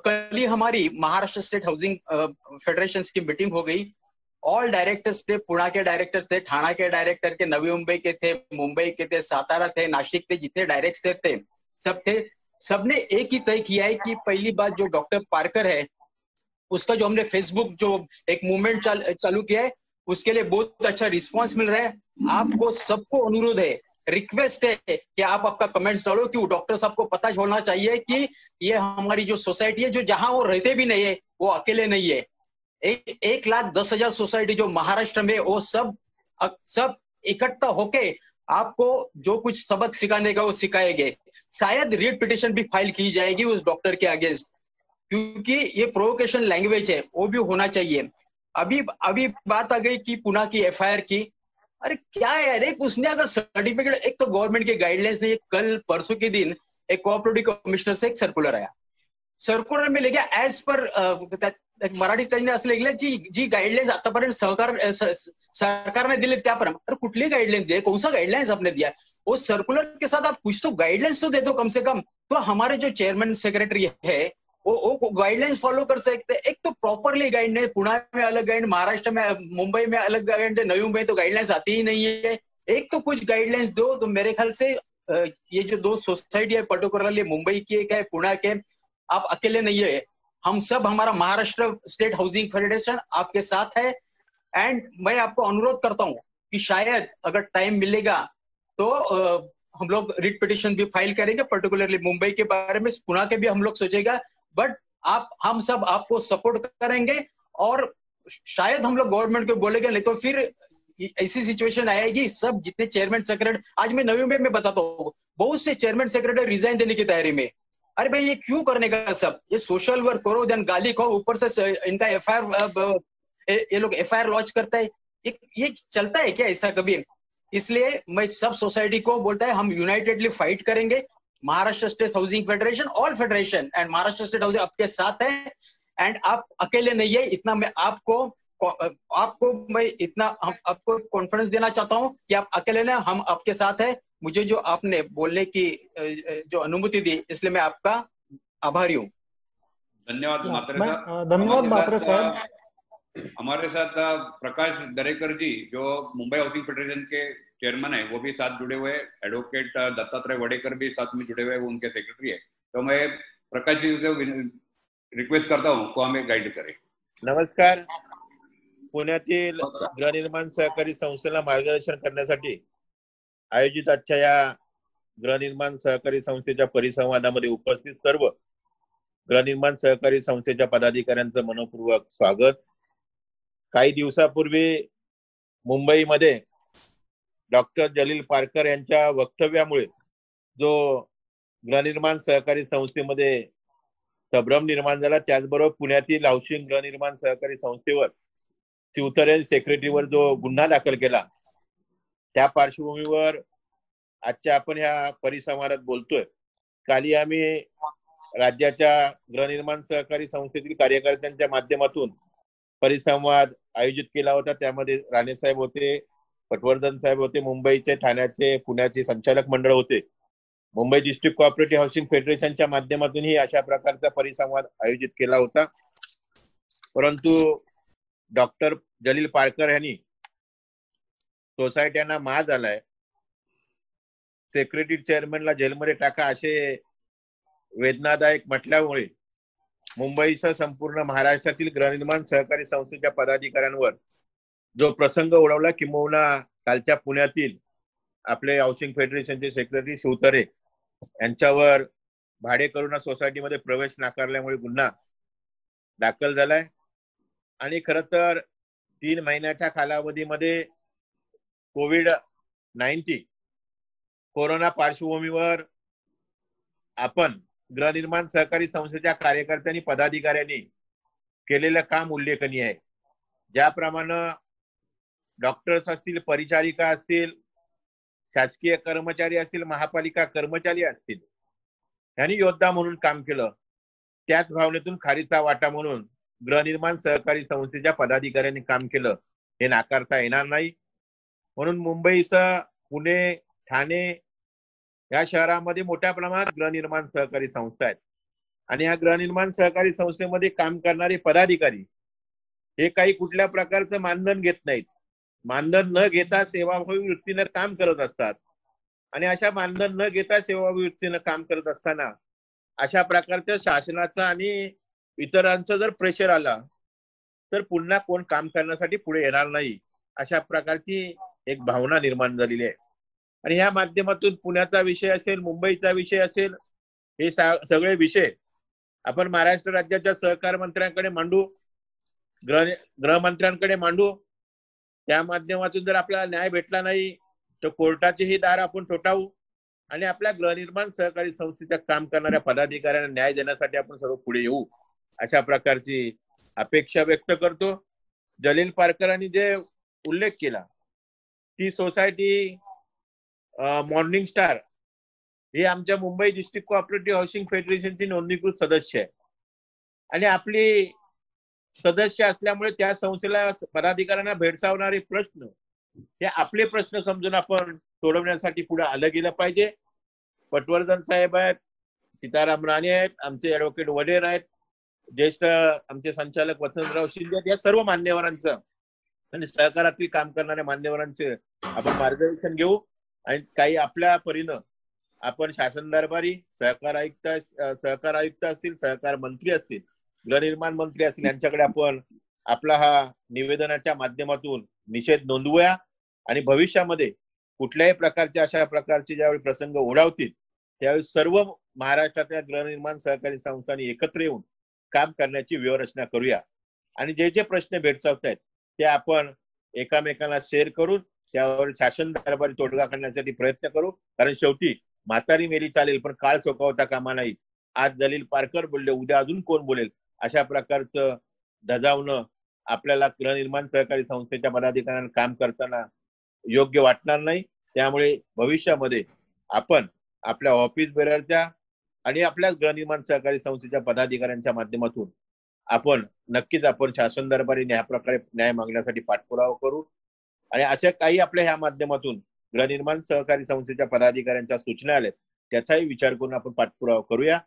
कल ही हमारी महाराष्ट्र स्टेट हाउसिंग फेडरेशन की मीटिंग हो गई। ऑल डायरेक्टर्स थे, पुणे के डायरेक्टर थे, ठाणा के डायरेक्टर थे, नवी मुंबई के थे, मुंबई के थे, सातारा थे, नासिक थे, जितने डायरेक्टर थे सब थे। सबने एक ही तय किया है कि पहली बात जो डॉक्टर पारकर है उसका जो हमने फेसबुक जो एक मूवमेंट चालू किया है उसके लिए बहुत अच्छा रिस्पांस मिल रहा है। आपको सबको अनुरोध है, रिक्वेस्ट है कि आप आपका कमेंट्स डालो कि डॉक्टर साहब को पता होना चाहिए कि ये हमारी जो सोसाइटी है, जो जहां वो रहते भी नहीं है, वो अकेले नहीं है। 1,10,000 सोसाइटी जो महाराष्ट्र में, वो सब इकट्ठा होके आपको जो कुछ सबक सिखाने का वो सिखाएंगे। शायद रीड पिटिशन भी फाइल की जाएगी उस डॉक्टर के अगेंस्ट, क्योंकि ये प्रोवोकेशन लैंग्वेज है, वो भी होना चाहिए। अभी बात आ गई कि पुणे की FIR की। अरे क्या है यार, उसने अगर सर्टिफिकेट, एक तो गवर्नमेंट के गाइडलाइंस ने कल परसों के दिन एक कोऑपरेटिव कमिश्नर से एक सर्कुलर आया, सर्कुलर में ले गया एज पर मराठी त्यांनी असं लिहिलं जी गाईडलाईन्स आतापर्यंत सरकारने दिले त्याप्रमाणे। अरे कुठली गाईडलाईन्स दिए, कौन सा गाईडलाईन्स आपने दिया? वो सर्कुलर के साथ आप कुछ तो गाइडलाइंस तो दे दो कम से कम। तो हमारे जो चेयरमैन सेक्रेटरी है वो गाइडलाइंस फॉलो कर सकते। एक तो प्रॉपरली गाइडलाइन, पुणे में अलग गाइड, महाराष्ट्र में, मुंबई में अलग गाइड, नवी मुंबई तो गाइडलाइंस आती ही नहीं है। एक तो कुछ गाइडलाइंस दो। तो मेरे ख्याल से ये जो दो सोसाइटी है, पर्टिकुलरली मुंबई की एक है, पुणे के, आप अकेले नहीं है। हम सब, हमारा महाराष्ट्र स्टेट हाउसिंग फेडरेशन आपके साथ है। एंड मैं आपको अनुरोध करता हूं कि शायद अगर टाइम मिलेगा तो हम लोग रिट पिटिशन भी फाइल करेंगे, पर्टिकुलरली मुंबई के बारे में, पुणे के भी हम लोग सोचेगा। बट हम सब आपको सपोर्ट करेंगे और शायद हम लोग गवर्नमेंट को बोलेंगे, नहीं तो फिर ऐसी सिचुएशन आएगी सब जितने चेयरमैन सेक्रेटरी। आज मैं नवी मुंबई में बताता हूँ, बहुत से चेयरमैन सेक्रेटरी रिजाइन देने की तैयारी में। अरे भाई ये क्यों करने का सब? ये सोशल वर्क करो, देन गाली खाओ, ऊपर से इनका FIR, ये लोग FIR लॉन्च करता है। ये चलता है क्या ऐसा कभी? इसलिए मैं सब सोसाइटी को बोलता है, हम यूनाइटेडली फाइट करेंगे। Maharashtra state housing federation, all federation and Maharashtra state housing आपके साथ है एंड आप अकेले नहीं है। इतना मैं आपको कॉन्फिडेंस देना चाहता हूँ कि आप अकेले ना, हम आपके साथ है। मुझे जो आपने बोलने की जो अनुमति दी, इसलिए मैं आपका आभारी हूँ। धन्यवाद मात्रे साहब। हमारे साथ प्रकाश दरेकर जी जो मुंबई हाउसिंग फेडरेशन के चेयरमैन है, वो भी साथ जुड़े हुए। एडवोकेट दत्तात्रेय वडेकर भी साथ में जुड़े हुए, वो उनके सेक्रेटरी है। तो मैं प्रकाश जी से रिक्वेस्ट करता हूँ को हमें गाइड करें। नमस्कार। पुण्यातील गृहनिर्माण सहकारी संस्थेला मार्गदर्शन करण्यासाठी आयोजित आजच्या या गृहनिर्माण सहकारी संस्थेच्या परिसंवादामध्ये उपस्थित सर्व गृहनिर्माण सहकारी संस्थेच्या पदाधिकाऱ्यांचं मनपूर्वक स्वागत। काही दिवसापूर्वी मुंबईमध्ये डॉक्टर जलील पारकर यांच्या वक्तव्यामुळे जो गृहनिर्माण सहकारी संस्थेमध्ये संभ्रम निर्माण झाला, त्याचबरोबर पुण्यातील हाऊसिंग गृहनिर्माण सहकारी संस्थेवर शिवतरे सेक्रेटरीवर जो गुन्हा दाखल केला त्या पार्श्वभूमीवर आजच्या आपण ह्या परिसंवादात बोलतोय। काली आम्ही राज्याच्या गृहनिर्माण सहकारी संस्थेतील कार्यकर्त्यांच्या माध्यमातून परिसंवाद आयोजित केला होता। त्यामध्ये राणे साहेब होते, पटवर्धन साहेब होते, मुंबईचे, ठाण्याचे, पुण्याचे संचालक मंडळ होते। मुंबई डिस्ट्रिक्ट कोऑपरेटिव्ह हाऊसिंग फेडरेशनच्या माध्यमातूनही अशा प्रकारचा परिसंवाद आयोजित केला होता। परंतु डॉक्टर जलील पारकर यांनी सोसायटीना माज आलाय, सेक्रेटरी चेअरमनला जेलमध्ये टाका असे वेदनादायक म्हटल्यामुळे मुंबईसह संपूर्ण महाराष्ट्रातील गृहनिर्माण सहकारी संस्थेच्या पदाधिकाऱ्यांवर जो प्रसंग ओढवला, किंबहुना कालच्या पुण्यातील आपले हाऊसिंग फेडरेशनचे सेक्रेटरी शिवतरे यांच्यावर भाडेकरूंना सोसायटीमध्ये प्रवेश नाकारल्यामुळे गुन्हा दाखल झालाय। आणि खरं तर 3 महिन्याच्या कालावधीमध्ये COVID-19 कोरोना पार्श्वभूमीवर आपण गृहनिर्माण सहकारी संस्थेच्या कार्यकर्त्यांनी पदाधिकाऱ्यांनी केलेलं काम उल्लेखनीय आहे। ज्याप्रमाणे डॉक्टर्स असतील, परिचारिका असतील, शासकीय कर्मचारी असतील, महापालिका कर्मचारी असतील, यांनी योद्धा म्हणून काम केलं, त्याच भावनेतून खारीचा वाटा म्हणून गृहनिर्माण सहकारी संस्थेच्या पदाधिकाऱ्यांनी काम केलं हे नाकारता येणार नाही। म्हणून मुंबईसह पुणे, ठाणे या शहरामध्ये मोठ्या प्रमाणात गृहनिर्माण सहकारी संस्था आहेत आणि या गृहनिर्माण सहकारी संस्थेमध्ये काम करणारे पदाधिकारी हे काही कुठल्या प्रकारचं मानधन घेत नाहीत, मानधन न घेता सेवाभावी वृत्तीने काम करत असतात। आणि अशा मानधन न घेता सेवाभावी वृत्तीने काम करत असताना अशा प्रकारचं शासनाचा आणि इतरांचं जर प्रेशर आला तर पुन्हा कोण काम करण्यासाठी पुढे येणार नाही, अशा प्रकारची एक भावना निर्माण झालेली आहे। आणि या माध्यमातून पुण्याचा विषय असेल, मुंबईचा विषय असेल, हे सगळे विषय आपण महाराष्ट्र राज्याच्या सहकार मंत्र्यांकडे मांडू, गृहमंत्र्यांकडे मांडू। त्या माध्यमातून जर आपल्याला न्याय भेटला नाही तर कोर्टाचेही दार आपण ठोठावू आणि आपल्या गृहनिर्माण सहकारी संस्थेच्या काम करणाऱ्या पदाधिकाऱ्यांना न्याय देण्यासाठी आपण सर्व पुढे येऊ, अशा प्रकारची अपेक्षा व्यक्त करतो। जलील पारकरांनी जे उल्लेख केला, ती सोसायटी मॉर्निंग स्टार हे आमच्या मुंबई डिस्ट्रिक्ट कोऑपरेटिव्ह हाऊसिंग फेडरेशनची नोंदणीकृत सदस्य आहे आणि आपली सदस्य असल्यामुळे त्या संस्थेला पदाधिकाऱ्यांना भेडसावणारे प्रश्न हे आपले प्रश्न समजून आपण सोडवण्यासाठी पुढे आलं गेलं पाहिजे। पटवर्धन साहेब आहेत, सीताराम राणे आहेत, आमचे ॲडव्होकेट वडेर आहेत, ज्येष्ठ आमचे संचालक वसंतराव शिंदे आहेत, या सर्व मान्यवरांचं आणि सहकारातील काम करणाऱ्या मान्यवरांचे आपण मार्गदर्शन घेऊ आणि काही आपल्या परीनं आपण शासन दरबारी, सहकार आयुक्त असतील, सहकार मंत्री असतील, गृहनिर्माण मंत्री असतील, यांच्याकडे आपण आपला हा निवेदनाच्या माध्यमातून निषेध नोंदवूया आणि भविष्यामध्ये कुठल्याही प्रकारच्या अशा प्रकारचे ज्यावेळी प्रसंग ओढावतील त्यावेळी सर्व महाराष्ट्रातल्या गृहनिर्माण सहकारी संस्थांनी एकत्र येऊन काम करण्याची व्यूहरचना करूया आणि जे जे प्रश्न भेडसावत आहेत ते आपण एकामेकांना शेअर करून त्यावर शासन दरबारी तोडगा काढण्यासाठी प्रयत्न करू। कारण शेवटी म्हातारी मेली चालेल पण काळ सोकावता कामा नाही। आज जलील पारकर बोलले, उद्या अजून कोण बोलेल, अशा प्रकारचं धजावणं आपल्याला गृहनिर्माण सहकारी संस्थेच्या पदाधिकाऱ्यांना काम करताना योग्य वाटणार नाही। त्यामुळे भविष्यामध्ये आपण आपल्या ऑफिस बेअरच्या आणि आपल्याच गृहनिर्माण सहकारी संस्थेच्या पदाधिकाऱ्यांच्या माध्यमातून आपण नक्कीच आपण शासन दरबारीने ह्या प्रकारे न्याय मागण्यासाठी पाठपुरावा करू आणि अशा काही आपल्या ह्या माध्यमातून गृहनिर्माण सहकारी संस्थेच्या पदाधिकाऱ्यांच्या सूचना आल्या त्याचाही विचार करून आपण पाठपुरावा करूया।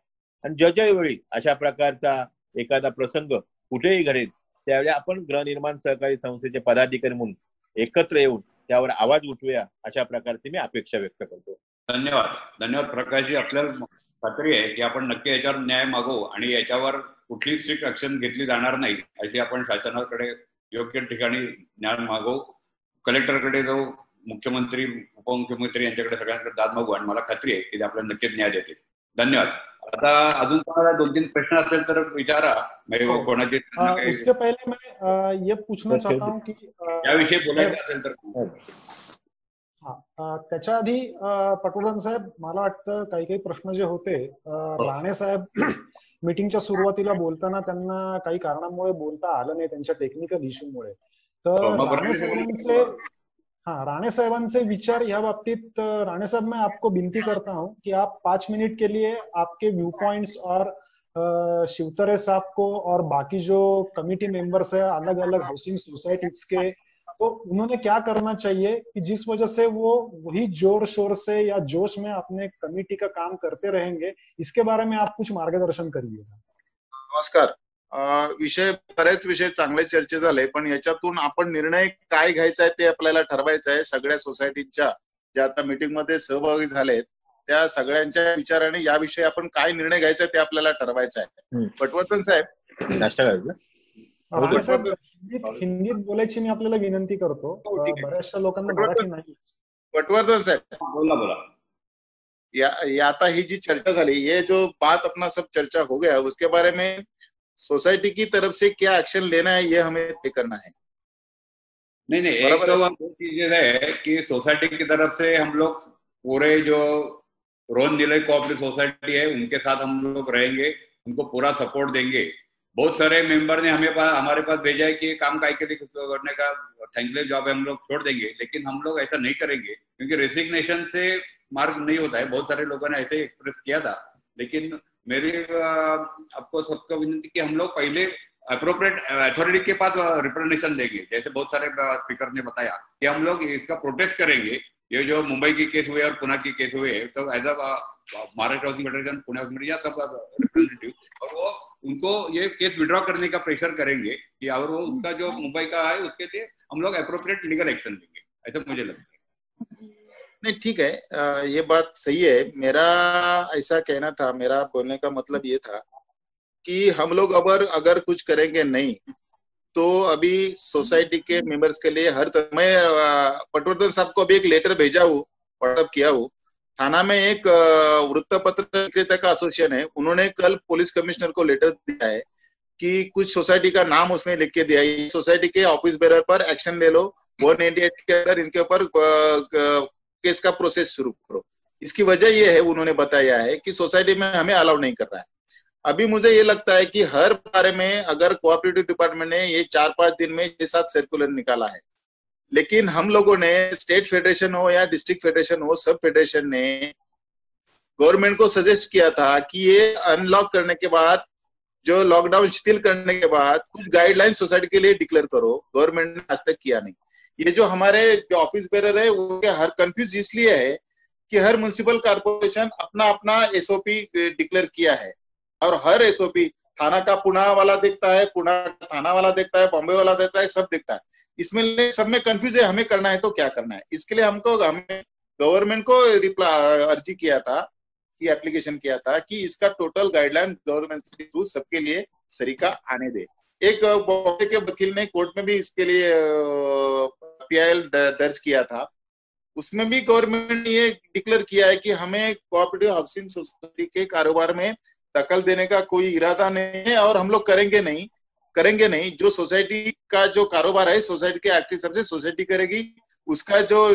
आणि ज्या ज्या वेळी अशा प्रकारचा एखादा प्रसंग कुठेही घडेल त्यावेळी आपण गृहनिर्माण सहकारी संस्थेचे पदाधिकारी म्हणून एकत्र येऊन त्यावर आवाज उठवूया, अशा प्रकारची मी अपेक्षा व्यक्त करतो। धन्यवाद प्रकाशजी, आपल्याला खात्री आहे की आपण नक्की याच्यावर न्याय मागवू आणि याच्यावर कुठली स्ट्रिक्ट ऍक्शन घेतली जाणार नाही अशी आपण शासनाकडे योग्य ठिकाणी न्याय मागवू, कलेक्टरकडे जाऊ, मुख्यमंत्री, उपमुख्यमंत्री यांच्याकडे सगळ्यांकडे दाद मागू आणि मला खात्री आहे की आपल्याला नक्कीच न्याय देतील। धन्यवाद। आता अजून तुम्हाला दोन तीन प्रश्न असेल तर विचारा. उसके पहले मैं ये पूछना चाहता हूँ की याविषयी बोलायचं असेल तर. हा, त्याच्या आधी पटोळन साहेब, मला वाटतं काही काही प्रश्न जे होते राणे साहेब मीटिंगच्या सुरुवातीला बोलताना त्यांना काही कारणांमुळे बोलता आलं नाही, त्यांच्या टेक्निकल इश्यूमुळे. तर राणे साहेबांचे विचार या बाबतीत, राणे साहब मैं आपको विनती करता हूं कि आप 5 मिनट के लिए आपके व्यू पॉइंट्स और शिवतरे साहब को और बाकी जो कमिटी मेंबर्स है अलग अलग हाउसिंग सोसाइटीज के, तो उन्होंने क्या करना चाहिए कि जिस वजह से वो वही जोर शोर से या जोश में अपने कमिटी का काम करते रहेंगे, इसके बारे में आप कुछ मार्गदर्शन करिएगा. नमस्कार. विषय बरेच विषय चांगले चर्चे झाले, पण याच्यातून आपण निर्णय काय घ्यायचा आहे ते आपल्याला ठरवायचं आहे. सगळ्या सोसायटीच्या ज्या आता मीटिंग मध्ये सहभागी झालेत त्या सगळ्यांच्या विचाराने याविषयी आपण काय निर्णय घ्यायचा ते आपल्याला ठरवायचं आहे. पटवर्धन साहेब, हिंदीत बोलायची मी आपल्याला विनंती करतो, बऱ्याचशा लोकांना. पटवर्धन साहेब बोला बोला. या आता ही जी चर्चा झाली, ये जो बात अपना सब चर्चा हो गया, उसके बारे में सोसाइटी की तरफ से क्या एक्शन लेना है ये हमें तय करना है. नहीं, एक तो वो चीजें है कि सोसाइटी की तरफ से हम लोग पूरे जो रोहन जिले कोऑपरेटिव सोसाइटी है उनके साथ हम लोग रहेंगे, उनको पूरा सपोर्ट देंगे. बहुत सारे मेंबर ने हमारे पास भेजा है कि काम काय के लिए करने का थैंकलेस जॉब हम लोग छोड़ देंगे, लेकिन हम लोग ऐसा नहीं करेंगे क्योंकि रेसिग्नेशन से मार्ग नहीं होता है. बहुत सारे लोगों ने ऐसे एक्सप्रेस किया था, लेकिन मेरी आपको सबको विनती कि हम लोग पहले अप्रोप्रिएट अथॉरिटी के पास रिप्रेजेंटेशन देंगे. जैसे बहुत सारे स्पीकर ने बताया कि हम लोग इसका प्रोटेस्ट करेंगे. ये जो मुंबई की केस हुए और पुणे की केस हुए, तो as a Maharashtra housing federation Pune housing federation सब रिप्रेजेंटेटिव, और वो उनको ये केस विड्रॉ करने का प्रेशर करेंगे कि, और वो उसका जो मुंबई का है उसके लिए हम लोग अप्रोप्रिएट लीगल एक्शन लेंगे, ऐसा मुझे लगता है. नहीं, ठीक है, ये बात सही है. मेरा ऐसा कहना था, मेरा बोलने का मतलब ये था कि हम लोग अगर कुछ करेंगे नहीं तो अभी सोसाइटी के मेंबर्स के लिए मैं पटवर्धन साहब को अभी एक लेटर भेजा हूँ, व्हाट्सअप किया हूँ. थाना में एक वृत्तपत्र विक्रेता का एसोसिएशन है, उन्होंने कल पुलिस कमिश्नर को लेटर दिया है कि कुछ सोसाइटी का नाम उसने लिख के दिया है. सोसाइटी के ऑफिस बेरर पर एक्शन ले लो, 188 के अंदर इनके ऊपर केस का प्रोसेस शुरू करो. इसकी वजह यह है, उन्होंने बताया है कि सोसाइटी में हमें अलाउ नहीं कर रहा है. अभी मुझे ये लगता है कि हर बारे में अगर कोऑपरेटिव डिपार्टमेंट ने ये 4-5 दिन में 6-7 सर्कुलर निकाला है, लेकिन हम लोगों ने स्टेट फेडरेशन हो या डिस्ट्रिक्ट फेडरेशन हो, सब फेडरेशन ने गवर्नमेंट को सजेस्ट किया था कि ये अनलॉक करने के बाद, जो लॉकडाउन शिथिल करने के बाद कुछ गाइडलाइन सोसाइटी के लिए डिक्लेयर करो. गवर्नमेंट ने आज तक किया नहीं. ये जो हमारे जो ऑफिस बेरर है वो हर कंफ्यूज इसलिए है कि हर म्युनिसिपल कॉर्पोरेशन अपना अपना एसओपी डिक्लेयर किया है, और हर एसओपी थाना का पुणे वाला देखता है, पुणे का थाना वाला देखता है, बॉम्बे वाला देखता है, सब देखता है. इसमें सब में कंफ्यूज है, हमें करना है तो क्या करना है. इसके लिए हमने गवर्नमेंट को अर्जी किया था, कि एप्लीकेशन किया था कि इसका टोटल गाइडलाइन गवर्नमेंट के थ्रू सबके लिए सरीका आने दे. एक बॉम्बे के वकील ने कोर्ट में भी इसके लिए PIL दर्ज किया था, उसमें भी गवर्नमेंट ने ये डिक्लेयर किया है कि हमें कोऑपरेटिव हाउसिंग सोसाइटी के कारोबार में दखल देने का कोई इरादा नहीं है, और हम लोग करेंगे नहीं. जो सोसाइटी का जो कारोबार है, सोसाइटी के एक्ट के हिसाब से सोसाइटी करेगी, उसका जो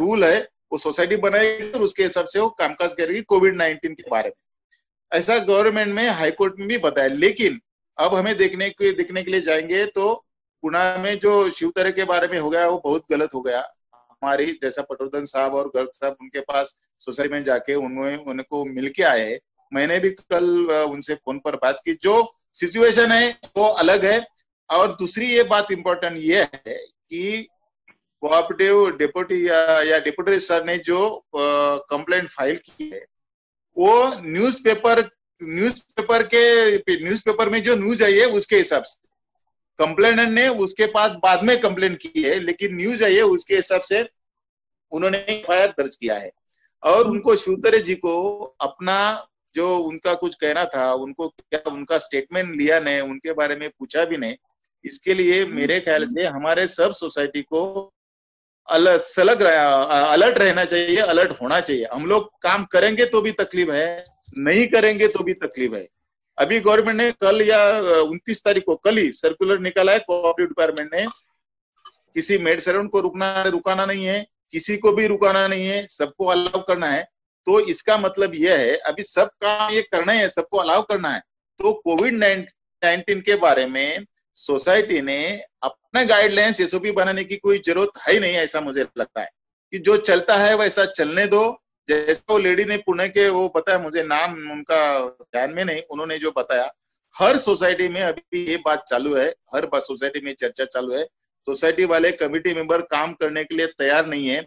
रूल है वो सोसाइटी बनाएगी, और उसके हिसाब से वो कामकाज करेगी. COVID-19 के बारे में ऐसा गवर्नमेंट में हाईकोर्ट में भी बताया. लेकिन अब हमें देखने के लिए जाएंगे तो पुणे में जो शिवतरे के बारे में हो गया वो बहुत गलत हो गया. हमारी जैसा पटवर्धन साहब और गर्ग साहब उनके पास सोसाइटी में जाके उनको मिल के आए. मैंने भी कल उनसे फोन पर बात की. जो सिचुएशन है वो अलग है, और दूसरी ये बात इम्पोर्टेंट ये है कि कोऑपरेटिव डेप्यूटी या डिप्यूटी रजिस्ट्रार ने जो कंप्लेंट फाइल की है वो न्यूज़पेपर में जो न्यूज आई है उसके हिसाब से कंप्लेनेंट ने उसके पास बाद में कंप्लेंट की है, लेकिन न्यूज आई है उसके हिसाब से उन्होंने एफआईआर दर्ज किया है. और उनको शिवतरे जी को अपना जो उनका कुछ कहना था, उनको क्या उनका स्टेटमेंट लिया नहीं, उनके बारे में पूछा भी नहीं. इसके लिए मेरे ख्याल से हमारे सब सोसाइटी को अलर्ट रहना चाहिए, अलर्ट होना चाहिए। हम लोग काम करेंगे तो भी तकलीफ है, नहीं करेंगे तो भी तकलीफ है। अभी गवर्नमेंट ने कल या 29 तारीख को कल ही सर्कुलर निकाला है कोऑपरेटिव डिपार्टमेंट ने, किसी मेड सर्वेंट को रुकाना नहीं है, किसी को भी रुकाना नहीं है, सबको अलाउ करना है। तो इसका मतलब यह है अभी सब काम ये करना है, सबको अलाउ करना है। तो कोविड-19 के बारे में सोसाइटी ने अपना गाइडलाइंस एसओपी बनाने की कोई जरूरत है ही नहीं, ऐसा मुझे लगता है कि जो चलता है वैसा चलने दो। जैसा वो लेडी ने पुणे के, वो पता है मुझे नाम उनका ध्यान में नहीं, उन्होंने जो बताया, हर सोसाइटी में अभी ये बात चालू है, हर सोसाइटी में चर्चा चालू है। सोसाइटी वाले कमिटी मेंबर काम करने के लिए तैयार नहीं है।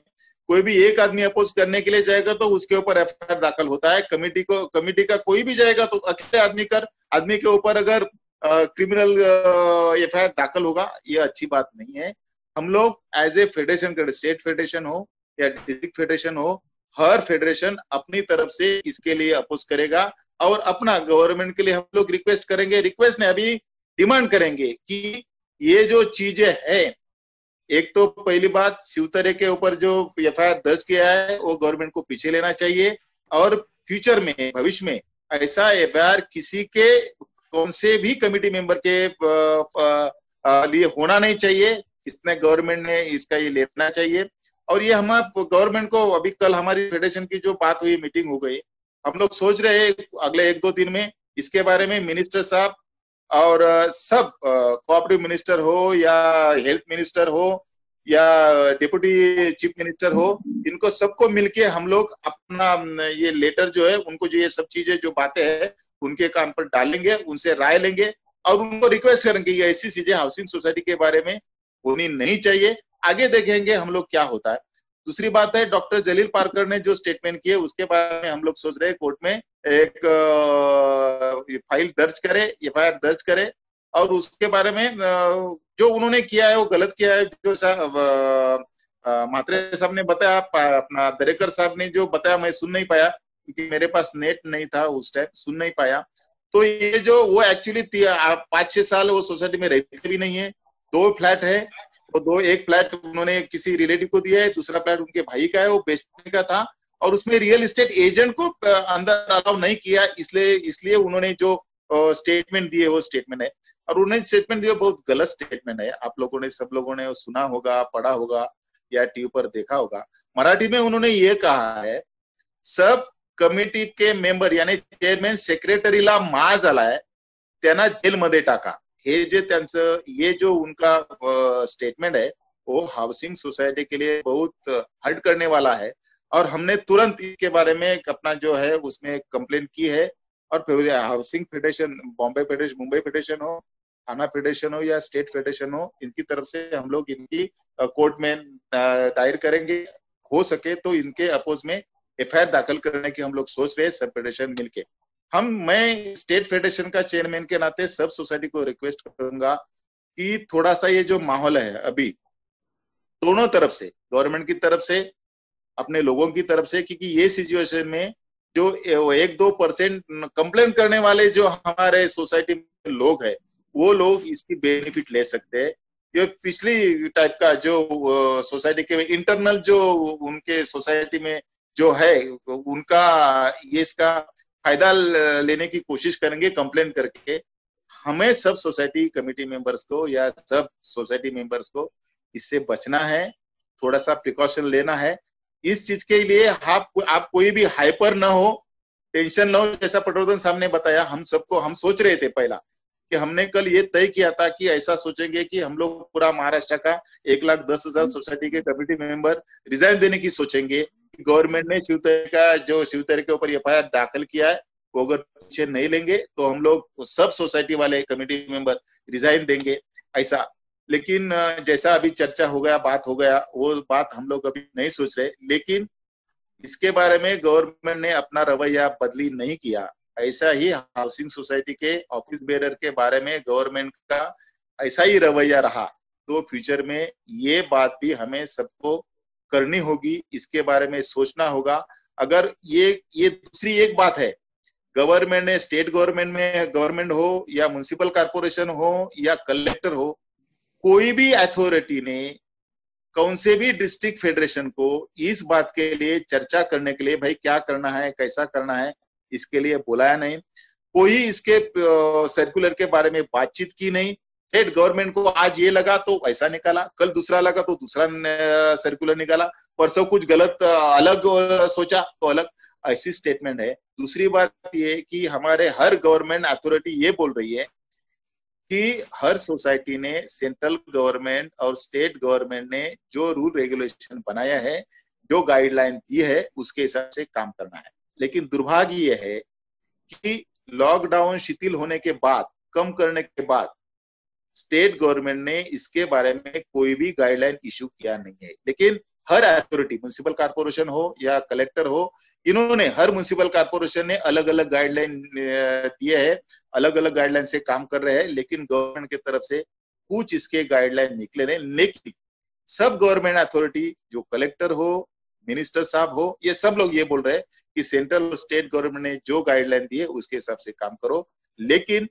कोई भी एक आदमी अपोज करने के लिए जाएगा तो उसके ऊपर एफआईआर दाखिल होता है। कमिटी का कोई भी जाएगा तो अकेले आदमी के ऊपर अगर क्रिमिनल एफआईआर दाखिल होगा, ये अच्छी बात नहीं है। हम लोग as a federation, state federation हो या डिस्ट्रिक्ट फेडरेशन हो, हर फेडरेशन अपनी तरफ से इसके लिए अपोज करेगा और अपना गवर्नमेंट के लिए हम लोग रिक्वेस्ट करेंगे, रिक्वेस्ट नहीं अभी डिमांड करेंगे कि ये जो चीजें है, एक तो पहली बात शिवतरे के ऊपर जो एफआईआर दर्ज किया है वो गवर्नमेंट को पीछे लेना चाहिए और फ्यूचर में, भविष्य में ऐसा एफआईआर किसी के, कौन से भी कमिटी मेंबर के लिए होना नहीं चाहिए। इसने गवर्नमेंट ने इसका ये लेना चाहिए। और ये हम गवर्नमेंट को, अभी कल हमारी फेडरेशन की जो बात हुई, मीटिंग हो गई, हम लोग सोच रहे हैं अगले 1-2 दिन में इसके बारे में मिनिस्टर साहब और सब कोऑपरेटिव मिनिस्टर हो या हेल्थ मिनिस्टर हो या डिप्टी चीफ मिनिस्टर हो, इनको सबको मिलके हम लोग अपना ये लेटर जो है उनको, जो ये सब चीजें जो बातें हैं उनके काम पर डालेंगे, उनसे राय लेंगे और उनको रिक्वेस्ट करेंगे कि ऐसी चीजें हाउसिंग सोसाइटी के बारे में होनी नहीं चाहिए। आगे देखेंगे हम लोग क्या होता है। दूसरी बात है, डॉक्टर जलील पारकर ने जो स्टेटमेंट किए उसके बारे में हम लोग सोच रहे हैं कोर्ट में एक फाइल दर्ज करे, एफआईआर दर्ज करे और उसके बारे में जो उन्होंने किया है वो गलत किया है। जो मात्रे साहब ने बताया, अपना दरेकर साहब ने जो बताया, मैं सुन नहीं पाया क्योंकि मेरे पास नेट नहीं था उस टाइम, सुन नहीं पाया। तो ये जो वो एक्चुअली 5-6 साल वो सोसाइटी में रहते भी नहीं है। 2 फ्लैट है, तो 1 फ्लैट उन्होंने किसी रिलेटिव को दिया है, दूसरा फ्लैट उनके भाई का है, वो बेचने का था और उसमें रियल एस्टेट एजेंट को अंदर अलाउ नहीं किया, इसलिए उन्होंने जो स्टेटमेंट दिए वो स्टेटमेंट है और उन्होंने स्टेटमेंट दिए बहुत गलत स्टेटमेंट है। आप लोगों ने, सब लोगों ने सुना होगा, पढ़ा होगा या टीवी पर देखा होगा। मराठी में उन्होंने ये कहा है, सब कमिटी के मेंबर यानी चेयरमैन सेक्रेटरीला माज आलाय त्यांना जेलमध्ये टाका। हे जे त्यांचं, ये जो उनका स्टेटमेंट है वो हाउसिंग सोसाइटी के लिए बहुत हर्ट करने वाला है और हमने तुरंत इसके बारे में अपना जो है उसमें कंप्लेंट की है। और housing federation, Bombay federation, Mumbai federation हो, थाना फेडरेशन हो या स्टेट फेडरेशन हो, इनकी तरफ से हम लोग इनकी कोर्ट में दायर करेंगे। हो सके तो इनके अपोज में एफआईआर दाखिल करने की हम लोग सोच रहे हैं, सब फेडरेशन मिलके। मैं स्टेट फेडरेशन का चेयरमैन के नाते सब सोसाइटी को रिक्वेस्ट करूंगा कि थोड़ा सा ये जो माहौल है अभी दोनों तरफ से, गवर्नमेंट की तरफ से, अपने लोगों की तरफ से, क्योंकि ये सिचुएशन में जो 1-2% कंप्लेन करने वाले जो हमारे सोसाइटी में लोग हैं, वो लोग इसकी बेनिफिट ले सकते हैं। ये पिछली टाइप का जो सोसाइटी के इंटरनल जो उनके सोसाइटी में जो है उनका, ये इसका फायदा लेने की कोशिश करेंगे कंप्लेन करके। हमें सब सोसाइटी कमिटी मेंबर्स को या सब सोसाइटी मेंबर्स को इससे बचना है, थोड़ा सा प्रिकॉशन लेना है। इस चीज के लिए आप कोई भी हाइपर ना हो, टेंशन ना हो। जैसा पटवर्धन साहब ने बताया, हम सबको, हम सोच रहे थे पहला कि हमने कल ये तय किया था कि ऐसा सोचेंगे कि हम लोग पूरा महाराष्ट्र का 1,10,000 सोसाइटी के कमिटी मेंबर रिजाइन देने की सोचेंगे। गवर्नमेंट ने शिवतरे का, जो शिवतरे के ऊपर एफआईआर दाखिल किया है वो अगर पीछे नहीं लेंगे तो हम लोग सब सोसाइटी वाले कमिटी मेंबर रिजाइन देंगे, ऐसा। लेकिन जैसा अभी चर्चा हो गया, बात हो गया, वो बात हम लोग अभी नहीं सोच रहे। लेकिन इसके बारे में गवर्नमेंट ने अपना रवैया बदली नहीं किया। ऐसा ही हाउसिंग सोसाइटी के ऑफिस बेरर के बारे में गवर्नमेंट का ऐसा ही रवैया रहा, तो फ्यूचर में ये बात भी हमें सबको करनी होगी, इसके बारे में सोचना होगा। अगर ये दूसरी एक बात है, गवर्नमेंट ने, स्टेट गवर्नमेंट में, गवर्नमेंट हो या म्युनिसिपल कॉर्पोरेशन हो या कलेक्टर हो, कोई भी अथॉरिटी ने कौन से भी डिस्ट्रिक्ट फेडरेशन को इस बात के लिए चर्चा करने के लिए भाई क्या करना है कैसा करना है इसके लिए बुलाया नहीं, कोई इसके सर्कुलर के बारे में बातचीत की नहीं। स्टेट गवर्नमेंट को आज ये लगा तो ऐसा निकाला, कल दूसरा लगा तो दूसरा सर्कुलर निकाला, परसों कुछ गलत अलग सोचा तो अलग, ऐसी स्टेटमेंट है। दूसरी बात ये कि हमारे हर गवर्नमेंट अथॉरिटी ये बोल रही है कि हर सोसाइटी ने सेंट्रल गवर्नमेंट और स्टेट गवर्नमेंट ने जो रूल रेगुलेशन बनाया है जो गाइडलाइन दी है उसके हिसाब से काम करना है। लेकिन दुर्भाग्य ये है कि लॉकडाउन शिथिल होने के बाद कम करने के बाद स्टेट गवर्नमेंट ने इसके बारे में कोई भी गाइडलाइन इश्यू किया नहीं है। लेकिन हर अथॉरिटी म्युनिसिपल कॉर्पोरेशन हो या कलेक्टर हो, इन्होंने हर म्युनिसिपल कॉर्पोरेशन ने अलग अलग गाइडलाइन दिए है, अलग अलग गाइडलाइन से काम कर रहे हैं। लेकिन गवर्नमेंट की तरफ से कुछ इसके गाइडलाइन निकले नहीं। लेकिन सब गवर्नमेंट अथॉरिटी जो कलेक्टर हो मिनिस्टर साहब हो ये सब लोग ये बोल रहे हैं कि सेंट्रल और स्टेट गवर्नमेंट ने जो गाइडलाइन दी है उसके हिसाब से काम करो। लेकिन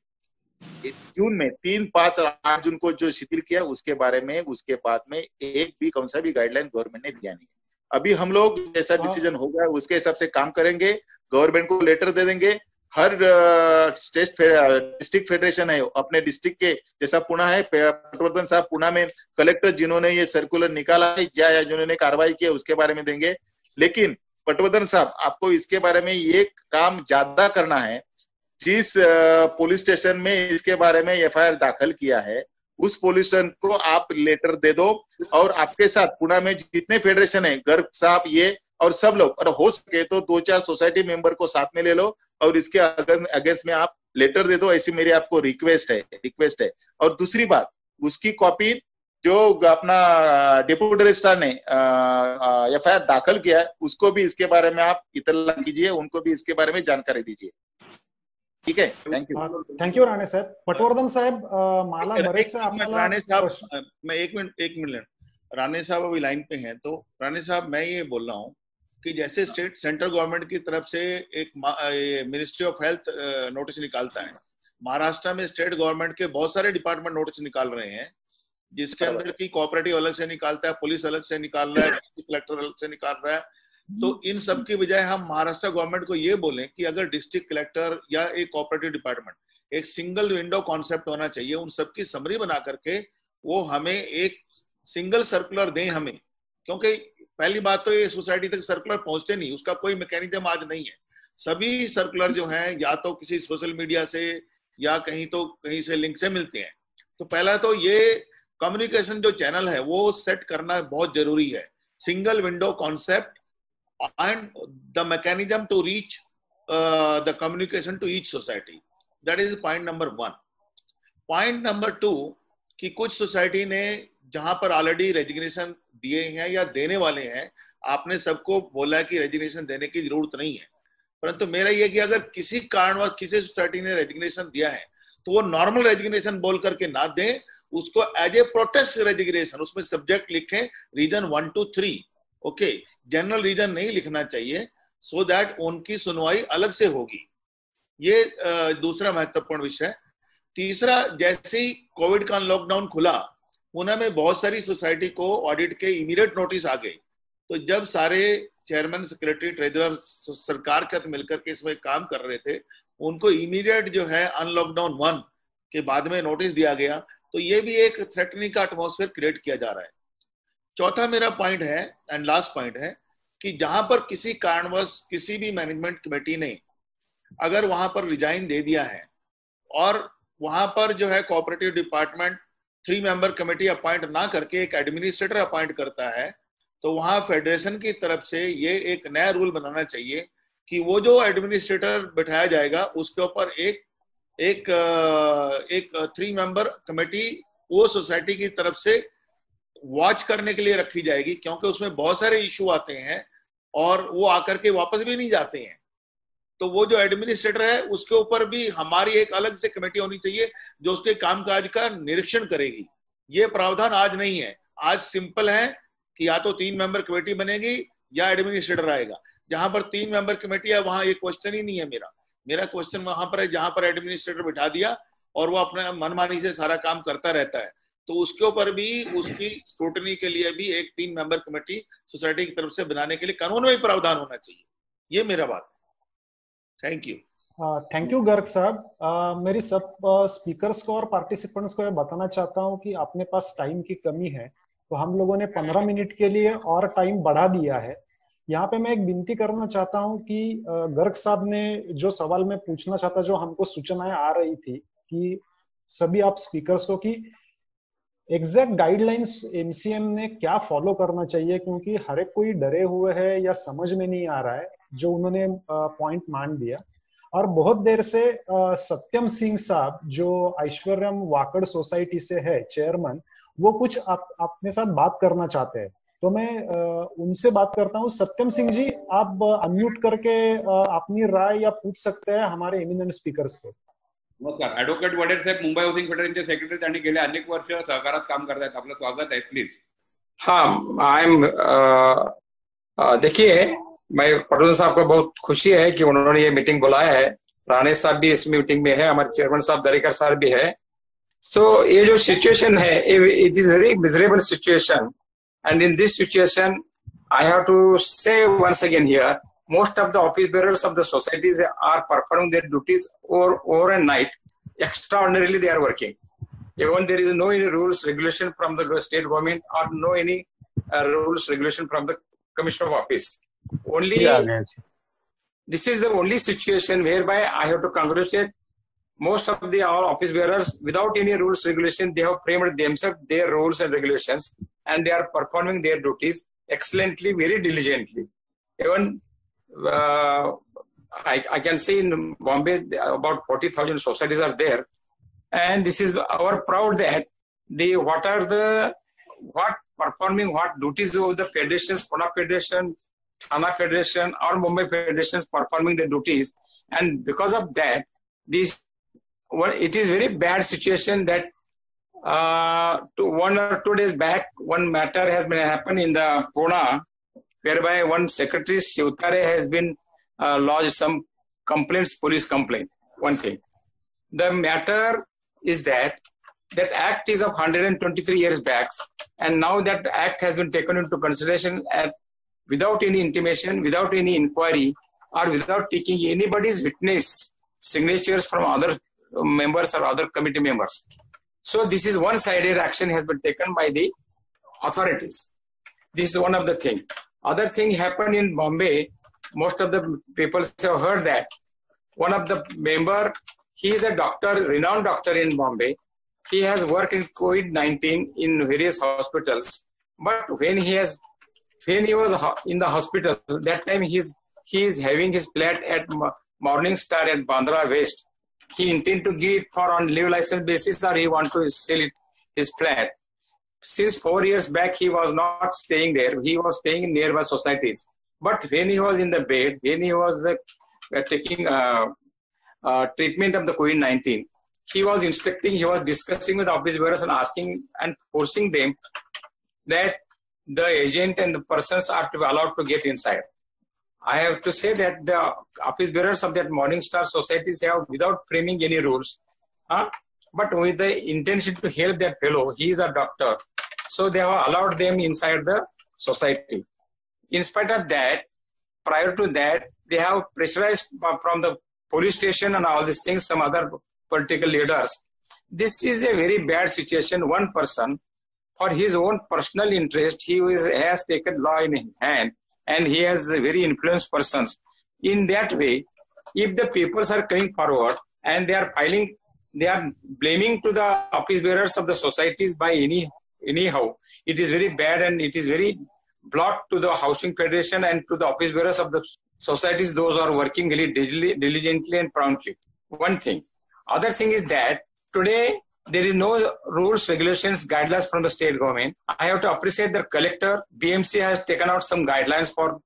जून में 3, 5 और 8 जून को जो शिथिल किया उसके बारे में उसके बाद में एक भी कौन सा भी गाइडलाइन गवर्नमेंट ने दिया नहीं। अभी हम लोग जैसा डिसीजन होगा उसके हिसाब से काम करेंगे, गवर्नमेंट को लेटर दे देंगे। हर स्टेट डिस्ट्रिक्ट फेडरेशन है अपने डिस्ट्रिक्ट के, जैसा पुणे है पटवर्धन साहब पुणे में कलेक्टर जिन्होंने ये सर्कुलर निकाला है या जिन्होंने कार्रवाई की उसके बारे में देंगे। लेकिन पटवर्धन साहब आपको इसके बारे में ये काम ज्यादा करना है, जिस पुलिस स्टेशन में इसके बारे में एफआईआर दाखिल किया है उस पुलिस स्टेशन को आप लेटर दे दो और आपके साथ पुणे में जितने फेडरेशन है गर्ग साहब ये और सब लोग, और हो सके तो 2-4 सोसाइटी मेंबर को साथ में ले लो और इसके अगेंस्ट में आप लेटर दे दो, ऐसी मेरी आपको रिक्वेस्ट है। और दूसरी बात उसकी कॉपी जो अपना डिप्टी रजिस्ट्रार ने एफआईआर दाखिल किया है उसको भी इसके बारे में आप इतला कीजिए, उनको भी इसके बारे में जानकारी दीजिए। ठीक है, थैंक यू राणे साहब। पटवर्धन साहब माला बरेच साहब, मैं एक मिनट राणे साहब अभी लाइन पे हैं। तो राणे साहब मैं ये बोल रहा हूँ कि जैसे स्टेट सेंट्रल गवर्नमेंट की तरफ से एक मिनिस्ट्री ऑफ हेल्थ नोटिस निकालता है, महाराष्ट्र में स्टेट गवर्नमेंट के बहुत सारे डिपार्टमेंट नोटिस निकाल रहे हैं जिसके अंदर की कोऑपरेटिव अलग से निकालता है, पुलिस अलग से निकाल रहा है, कलेक्टर अलग से निकाल रहा है। तो इन सब की बजाय हम महाराष्ट्र गवर्नमेंट को ये बोलें कि अगर डिस्ट्रिक्ट कलेक्टर या एक कोऑपरेटिव डिपार्टमेंट एक सिंगल विंडो कॉन्सेप्ट होना चाहिए, उन सब की समरी बना करके वो हमें एक सिंगल सर्कुलर दें हमें, क्योंकि पहली बात तो ये सोसाइटी तक सर्कुलर पहुंचते नहीं, उसका कोई मैकेनिज्म आज नहीं है। सभी सर्कुलर जो है या तो किसी सोशल मीडिया से या कहीं तो कहीं से लिंक से मिलते हैं। तो पहला तो ये कम्युनिकेशन जो चैनल है वो सेट करना बहुत जरूरी है, single window concept and the mechanism to reach the communication to each society. That is point number 1. Point number 2 कि कुछ सोसाइटी ने जहाँ पर ऑलरेडी रेजिग्नेशन दिए हैं या देने वाले हैं, आपने सबको बोला कि रेजिग्नेशन देने की जरूरत नहीं है, परंतु मेरा यह कि अगर किसी कारणवश किसी सोसाइटी ने रेजिग्नेशन दिया है तो वो नॉर्मल रेजिग्नेशन बोल करके ना दें, उसको एज ए प्रोटेस्ट रेजिग्नेशन उसमें सब्जेक्ट लिखें रीजन 1, 2, 3, ओके, जनरल रीजन नहीं लिखना चाहिए, सो दैट उनकी सुनवाई अलग से होगी। ये दूसरा महत्वपूर्ण विषय। तीसरा, जैसे ही कोविड का लॉकडाउन खुला पुणे में बहुत सारी सोसाइटी को ऑडिट के इमीडिएट नोटिस आ गए, तो जब सारे चेयरमैन सेक्रेटरी ट्रेजरर सरकार के साथ मिलकर के इसमें काम कर रहे थे, उनको इमीडिएट जो है अनलॉकडाउन 1 के बाद में नोटिस दिया गया, तो ये भी एक थ्रेटनिंग का एटमोस्फेयर क्रिएट किया जा रहा है। चौथा मेरा पॉइंट है एंड लास्ट पॉइंट है कि जहां पर किसी कारणवश किसी भी मैनेजमेंट कमेटी ने अगर वहां पर रिजाइन दे दिया है और वहां पर जो है cooperative department 3 member committee appoint ना करके एक एडमिनिस्ट्रेटर अपॉइंट करता है, तो वहां फेडरेशन की तरफ से ये एक नया रूल बनाना चाहिए कि वो जो एडमिनिस्ट्रेटर बिठाया जाएगा उसके ऊपर एक 3 मेंबर कमेटी वो सोसाइटी की तरफ से वॉच करने के लिए रखी जाएगी, क्योंकि उसमें बहुत सारे इश्यू आते हैं और वो आकर के वापस भी नहीं जाते हैं। तो वो जो एडमिनिस्ट्रेटर है उसके ऊपर भी हमारी एक अलग से कमेटी होनी चाहिए जो उसके कामकाज का निरीक्षण करेगी। ये प्रावधान आज नहीं है, आज सिंपल है कि या तो 3 मेंबर कमेटी बनेगी या एडमिनिस्ट्रेटर आएगा। जहां पर 3 मेंबर कमेटी है वहां ये क्वेश्चन ही नहीं है। मेरा क्वेश्चन वहां पर है जहां पर एडमिनिस्ट्रेटर बिठा दिया और वो अपने मनमानी से सारा काम करता रहता है। तो उसके ऊपर भी उसकी स्क्रूटनी के लिए भी एक 3 मेंबर कमेटी सोसाइटी की तरफ से बनाने के लिए कानून में प्रावधान होना चाहिए। ये मेरा बात है। Thank you. Thank you Garg साहब। मेरी सब स्पीकर्स को और पार्टिसिपेंट्स को यह बताना चाहता हूं कि अपने पास टाइम की कमी है, तो हम लोगों ने 15 मिनट के लिए और टाइम बढ़ा दिया है। यहाँ पे मैं एक विनती करना चाहता हूँ कि गर्ग साहब ने जो सवाल मैं पूछना चाहता, जो हमको सूचनाएं आ रही थी कि सभी आप स्पीकर्स को कि एग्जैक्ट गाइडलाइंस एमसीएम ने क्या फॉलो करना चाहिए, क्योंकि हर एक कोई डरे हुए है या समझ में नहीं आ रहा है जो उन्होंने पॉइंट मान दिया। और बहुत देर से सत्यम सिंह साहब जो ऐश्वर्यम वाकड़ सोसाइटी से है चेयरमैन, वो कुछ अपने साथ बात करना चाहते हैं, तो मैं उनसे बात करता हूँ। सत्यम सिंह जी, आप अनम्यूट करके अपनी राय या पूछ सकते हैं हमारे एमिनेंट स्पीकर्स को। नमस्कार, ऍडव्होकेट वडेर साहेब मुंबई हाऊसिंग फेडरेशनचे सेक्रेटरी आणि गेले अनेक वर्ष सहकारात काम करत आहेत, आपलं स्वागत आहे। प्लीज। हाँ, देखिए मैं पटोले साहब को बहुत खुशी है कि उन्होंने ये मीटिंग बुलाया है, राणे साहब भी इस मीटिंग में है, हमारे चेयरमैन साहब दरेकर साहब भी है। सो ये जो सिचुएशन है, it is very miserable situation and in this situation I have to say once again here most of the office bearers of the societies are performing their duties over and night. Extraordinarily they are working. Even there is no any rules regulation from the state government or no any rules regulation from the commissioner of office. Only this is the only situation whereby I have to congratulate most of the our office bearers without any rules regulation. They have framed themselves their rules and regulations and they are performing their duties excellently, very diligently. Even I can say in Bombay about 40,000 societies are there, and this is our proud that the what performing what duties of the federations, Pune Federation, Thane Federation, or Mumbai federations performing the duties, and because of that, this it is very bad situation that to 1 or 2 days back one matter has been happened in the Pune, whereby one secretary Shivtare has been lodged some complaints, police complaint. One thing, the matter is that act is of 123 years back, and now that act has been taken into consideration without any intimation, without any inquiry, or without taking anybody's witness signatures from other members or other committee members. So this is one-sided action has been taken by the authorities. This is one of the thing. Other thing happened in Bombay. Most of the people have heard that one of the member, he is a doctor, renowned doctor in Bombay. He has worked in COVID-19 in various hospitals. But when he was in the hospital, that time he is having his flat at Morning Star at Bandra West. He intend to give it for on live license basis, or he want to sell it his flat. Since 4 years back, he was not staying there. He was staying in nearby societies. But when he was in the bed, when he was taking treatment of the COVID-19, he was instructing, he was discussing with the office bearers and asking and forcing them that the agent and the persons are to be allowed to get inside. I have to say that the office bearers of that Morning Star societies have, without framing any rules, but with the intention to help that fellow, he is a doctor, so they have allowed them inside the society. In spite of that, prior to that, they have pressurized from the police station and all these things, some other political leaders. This is a very bad situation. One person, for his own personal interest, has taken law in his hand, and he has very influenced persons. In that way, if the peoples are coming forward and they are filing, they are blaming to the office bearers of the societies by anyhow. It is very bad and it is very block to the housing federation and to the office bearers of the societies. Those who are working really diligently and promptly. One thing. Other thing is that today there is no rules, regulations, guidelines from the state government. I have to appreciate the collector. BMC has taken out some guidelines for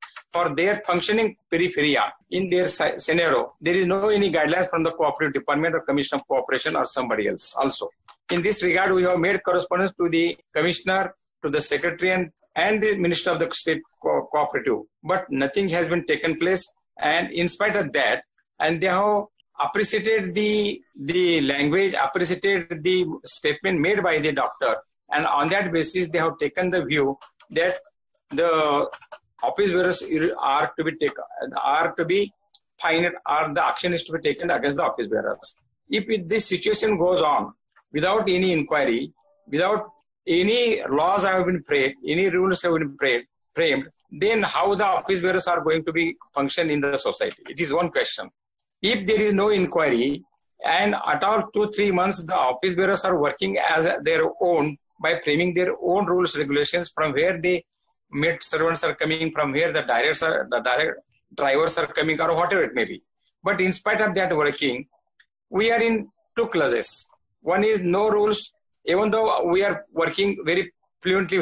their functioning peripheria in their scenario. There is no any guidelines from the cooperative department or commission of cooperation or somebody else. Also, in this regard, we have made correspondence to the commissioner, to the secretary, and the minister of the state cooperative, but nothing has been taken place. And in spite of that, and they have appreciated the language, appreciated the statement made by the doctor, And on that basis, they have taken the view that the office bearers are to be taken, are to be fined, or the action is to be taken against the office bearers. If this situation goes on without any inquiry, without any laws have been framed, any rules have been framed, then how the office bearers are going to be function in the society? It is one question. If there is no inquiry, and at all 2-3 months, the office bearers are working as their own by framing their own rules, regulations, from where they maid servants are coming, from where the drivers are coming, or whatever it may be. But in spite of that working, we are in two clauses. One is no rules, even though we are working very fluently,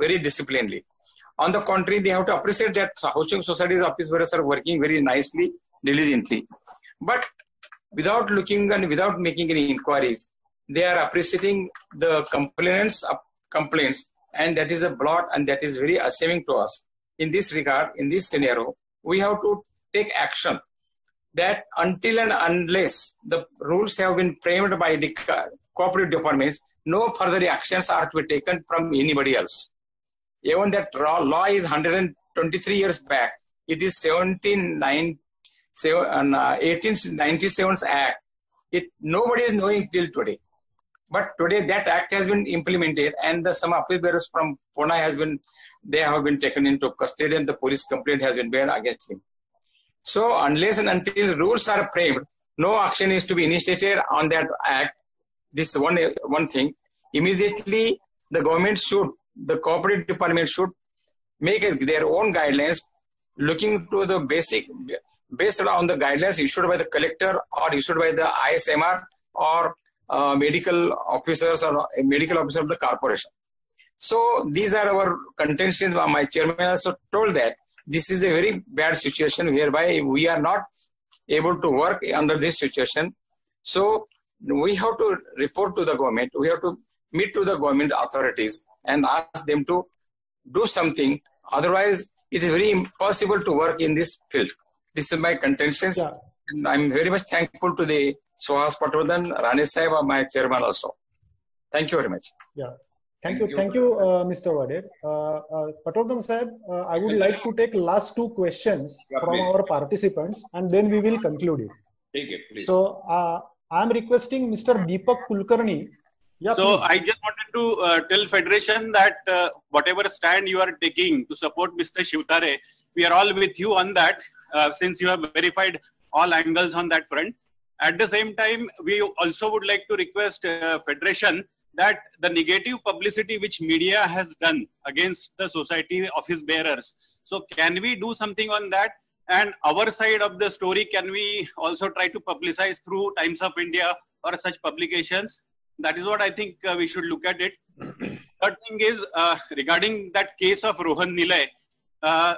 very disciplinedly. On the contrary, they have to appreciate that housing societies, office bearers are working very nicely, diligently. But without looking and without making any inquiries, they are appreciating the complaints, and that is a blot, and that is very ashamed to us. In this regard, in this scenario, we have to take action that until and unless the rules have been framed by the corporate departments, no further actions are to be taken from anybody else. Even that law is 123 years back. It is 1897's Act. Nobody is knowing till today. But today that act has been implemented, and some office bearers from Pune have been taken into custody, and the police complaint has been made against him. So unless and until rules are framed, no action is to be initiated on that act. This is one thing. Immediately the corporate department should make their own guidelines, looking to the based on the guidelines issued by the collector or issued by the ISMR or medical officer of the corporation. So these are our contentions. My chairman also told that this is a very bad situation whereby we are not able to work under this situation. So we have to report to the government. We have to meet to the government authorities and ask them to do something. Otherwise, it is very impossible to work in this field. This is my contentions. Yeah. And I'm very much thankful to the Suhas Patwardhan, Rane Sahib, my chairman also. Thank you very much. Yeah. Thank you, Mr. Vadir. Patwardhan Sahib, I would like to take last two questions from our participants, and then we will conclude it. Take it, please. So I'm requesting Mr. Deepak Kulkarni. Yeah, so please. I just wanted to tell Federation that whatever stand you are taking to support Mr. Shivtare, we are all with you on that, since you have verified all angles on that front. At the same time, we also would like to request Federation that the negative publicity which media has done against the society office bearers, so can we do something on that? And our side of the story, can we also try to publicize through Times of India or such publications? That is what I think we should look at it. Third thing is regarding that case of Rohan Nilay, I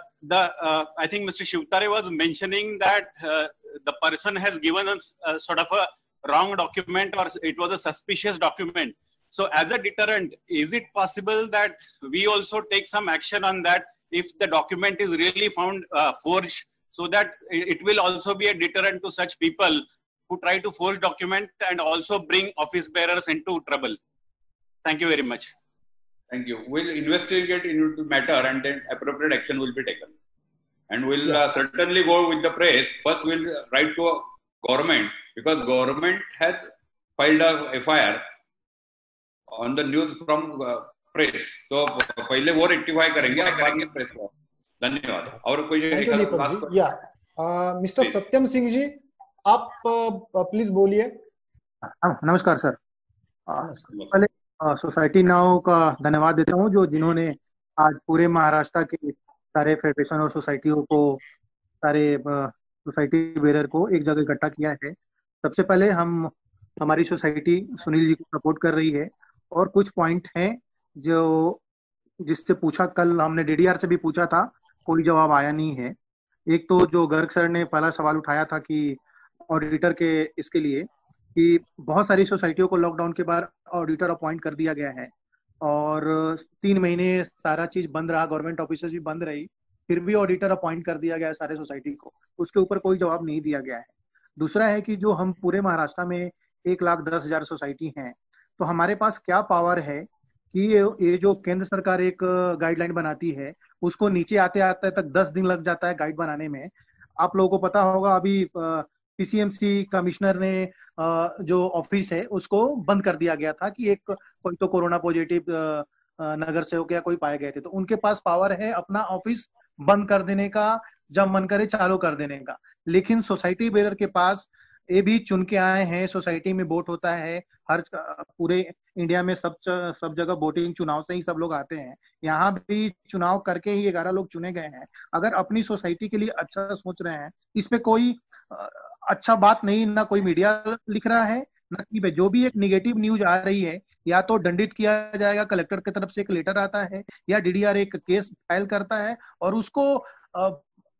think Mr. Shivtare was mentioning that the person has given us sort of a wrong document, or it was a suspicious document. So as a deterrent, is it possible that we also take some action on that if the document is really found forged, so that it will also be a deterrent to such people who try to forge document and also bring office bearers into trouble? Thank you very much. Thank you. We'll investigate into the matter, and then appropriate action will be taken. And we'll certainly go with the press. First, we'll write to government, because government has filed a FIR on the news from press. So, पहले वो rectify करेंगे, बाद में press को. धन्यवाद. और कोई निकाल. Yeah, Mr. Satyam Singh जी, आप please बोलिए. नमस्कार सर. पहले सोसाइटी नाउ का धन्यवाद देता हूँ, जिन्होंने आज पूरे महाराष्ट्र के सारे फेडरेशन और सोसाइटियों को, सारे सोसाइटी बेरर को एक जगह इकट्ठा किया है. सबसे पहले हमारी सोसाइटी सुनील जी को सपोर्ट कर रही है, और कुछ पॉइंट हैं जिससे पूछा, कल हमने डीडीआर से भी पूछा था, कोई जवाब आया नहीं है. एक तो जो गर्ग सर ने पहला सवाल उठाया था कि ऑडिटर के इसके लिए कि बहुत सारी सोसाइटियों को लॉकडाउन के बाद ऑडिटर अपॉइंट कर दिया गया है, और 3 महीने सारा चीज बंद रहा, गवर्नमेंट ऑफिस भी बंद रही, फिर भी ऑडिटर अपॉइंट कर दिया गया है सारे सोसाइटी को. उसके ऊपर कोई जवाब नहीं दिया गया है. दूसरा है कि जो हम पूरे महाराष्ट्र में 1,10,000 सोसाइटी हैं, तो हमारे पास क्या पावर है कि ये जो केंद्र सरकार एक गाइडलाइन बनाती है उसको नीचे आते आते तक 10 दिन लग जाता है गाइड बनाने में। आप लोगों को पता होगा अभी पीसीएमसी कमिश्नर ने जो ऑफिस है उसको बंद कर दिया गया था कि एक कोई तो कोरोना पॉजिटिव नगर सेवक या कोई पाए गए थे, तो उनके पास पावर है अपना ऑफिस बंद कर देने का, जब मन करे चालू कर देने का। लेकिन सोसाइटी बेरर के पास ये भी चुन के आए हैं, सोसाइटी में वोट होता है, हर पूरे इंडिया में सब जगह वोटिंग चुनाव से ही सब लोग आते हैं, यहाँ भी चुनाव करके ही 11 लोग चुने गए हैं। अगर अपनी सोसाइटी के लिए अच्छा सोच रहे हैं, इस पे कोई अच्छा बात नहीं ना कोई मीडिया लिख रहा है ना, जो भी एक निगेटिव न्यूज आ रही है या तो दंडित किया जाएगा, कलेक्टर की तरफ से एक लेटर आता है या डीडीआर एक केस फाइल करता है और उसको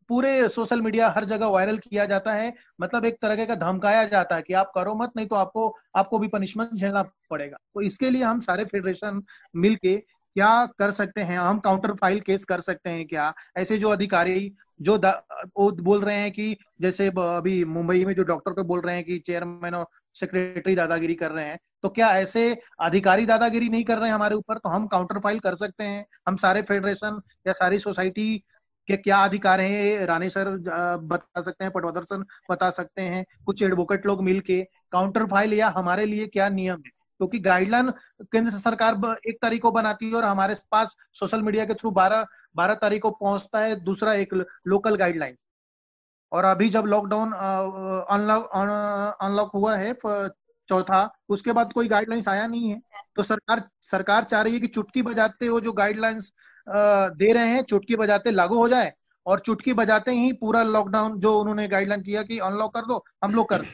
पूरे सोशल मीडिया हर जगह वायरल किया जाता है। मतलब एक तरह का धमकाया जाता है कि आप करो मत नहीं तो आपको भी पनिशमेंट झेलना पड़ेगा। तो इसके लिए हम सारे फेडरेशन मिलके क्या कर सकते हैं, हम काउंटर फाइल केस कर सकते हैं क्या? ऐसे जो अधिकारी जो बोल रहे हैं कि जैसे अभी मुंबई में जो डॉक्टर को बोल रहे हैं कि चेयरमैन और सेक्रेटरी दादागिरी कर रहे हैं, तो क्या ऐसे अधिकारी दादागिरी नहीं कर रहे हैं हमारे ऊपर? तो हम काउंटर फाइल कर सकते हैं। हम सारे फेडरेशन या सारी सोसाइटी के क्या अधिकार हैं राणे सर बता सकते हैं, पटवाधर सर बता सकते हैं, कुछ एडवोकेट लोग मिलके काउंटर फाइल या हमारे लिए क्या नियम है, क्योंकि गाइडलाइन केंद्र सरकार 1 तारीख को बनाती है और हमारे पास सोशल मीडिया के थ्रू 12 तारीख को पहुंचता है दूसरा एक लोकल गाइडलाइन। और अभी जब लॉकडाउन अनलॉक हुआ है चौथा, उसके बाद कोई गाइडलाइंस आया नहीं है। तो सरकार चाह रही है कि चुटकी बजाते हो जो गाइडलाइंस दे रहे हैं चुटकी बजाते लागू हो जाए, और चुटकी बजाते ही पूरा लॉकडाउन जो उन्होंने गाइडलाइन किया कि अनलॉक कर दो हम लोग कर दो,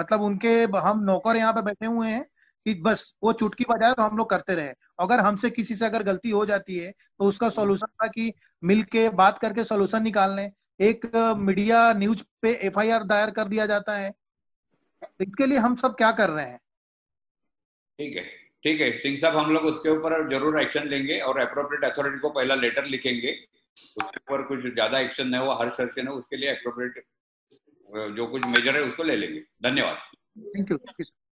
मतलब उनके हम नौकर यहाँ पे बैठे हुए हैं कि बस वो चुटकी बजाए तो हम लोग करते रहे। अगर हमसे किसी से अगर गलती हो जाती है तो उसका सोल्यूशन था कि मिलके बात करके सोल्यूशन निकाल लें। एक मीडिया न्यूज पे एफआईआर दायर कर दिया जाता है, तो इसके लिए हम सब क्या कर रहे हैं? ठीक है सिंह साहब, हम लोग उसके ऊपर जरूर एक्शन लेंगे और एप्रोप्रिएट अथॉरिटी को पहला लेटर लिखेंगे, उसके ऊपर कुछ ज्यादा एक्शन न हो हर शर्त से न हो, उसके लिए एप्रोप्रिएट जो कुछ मेजर है उसको ले लेंगे। धन्यवाद, थैंक यू।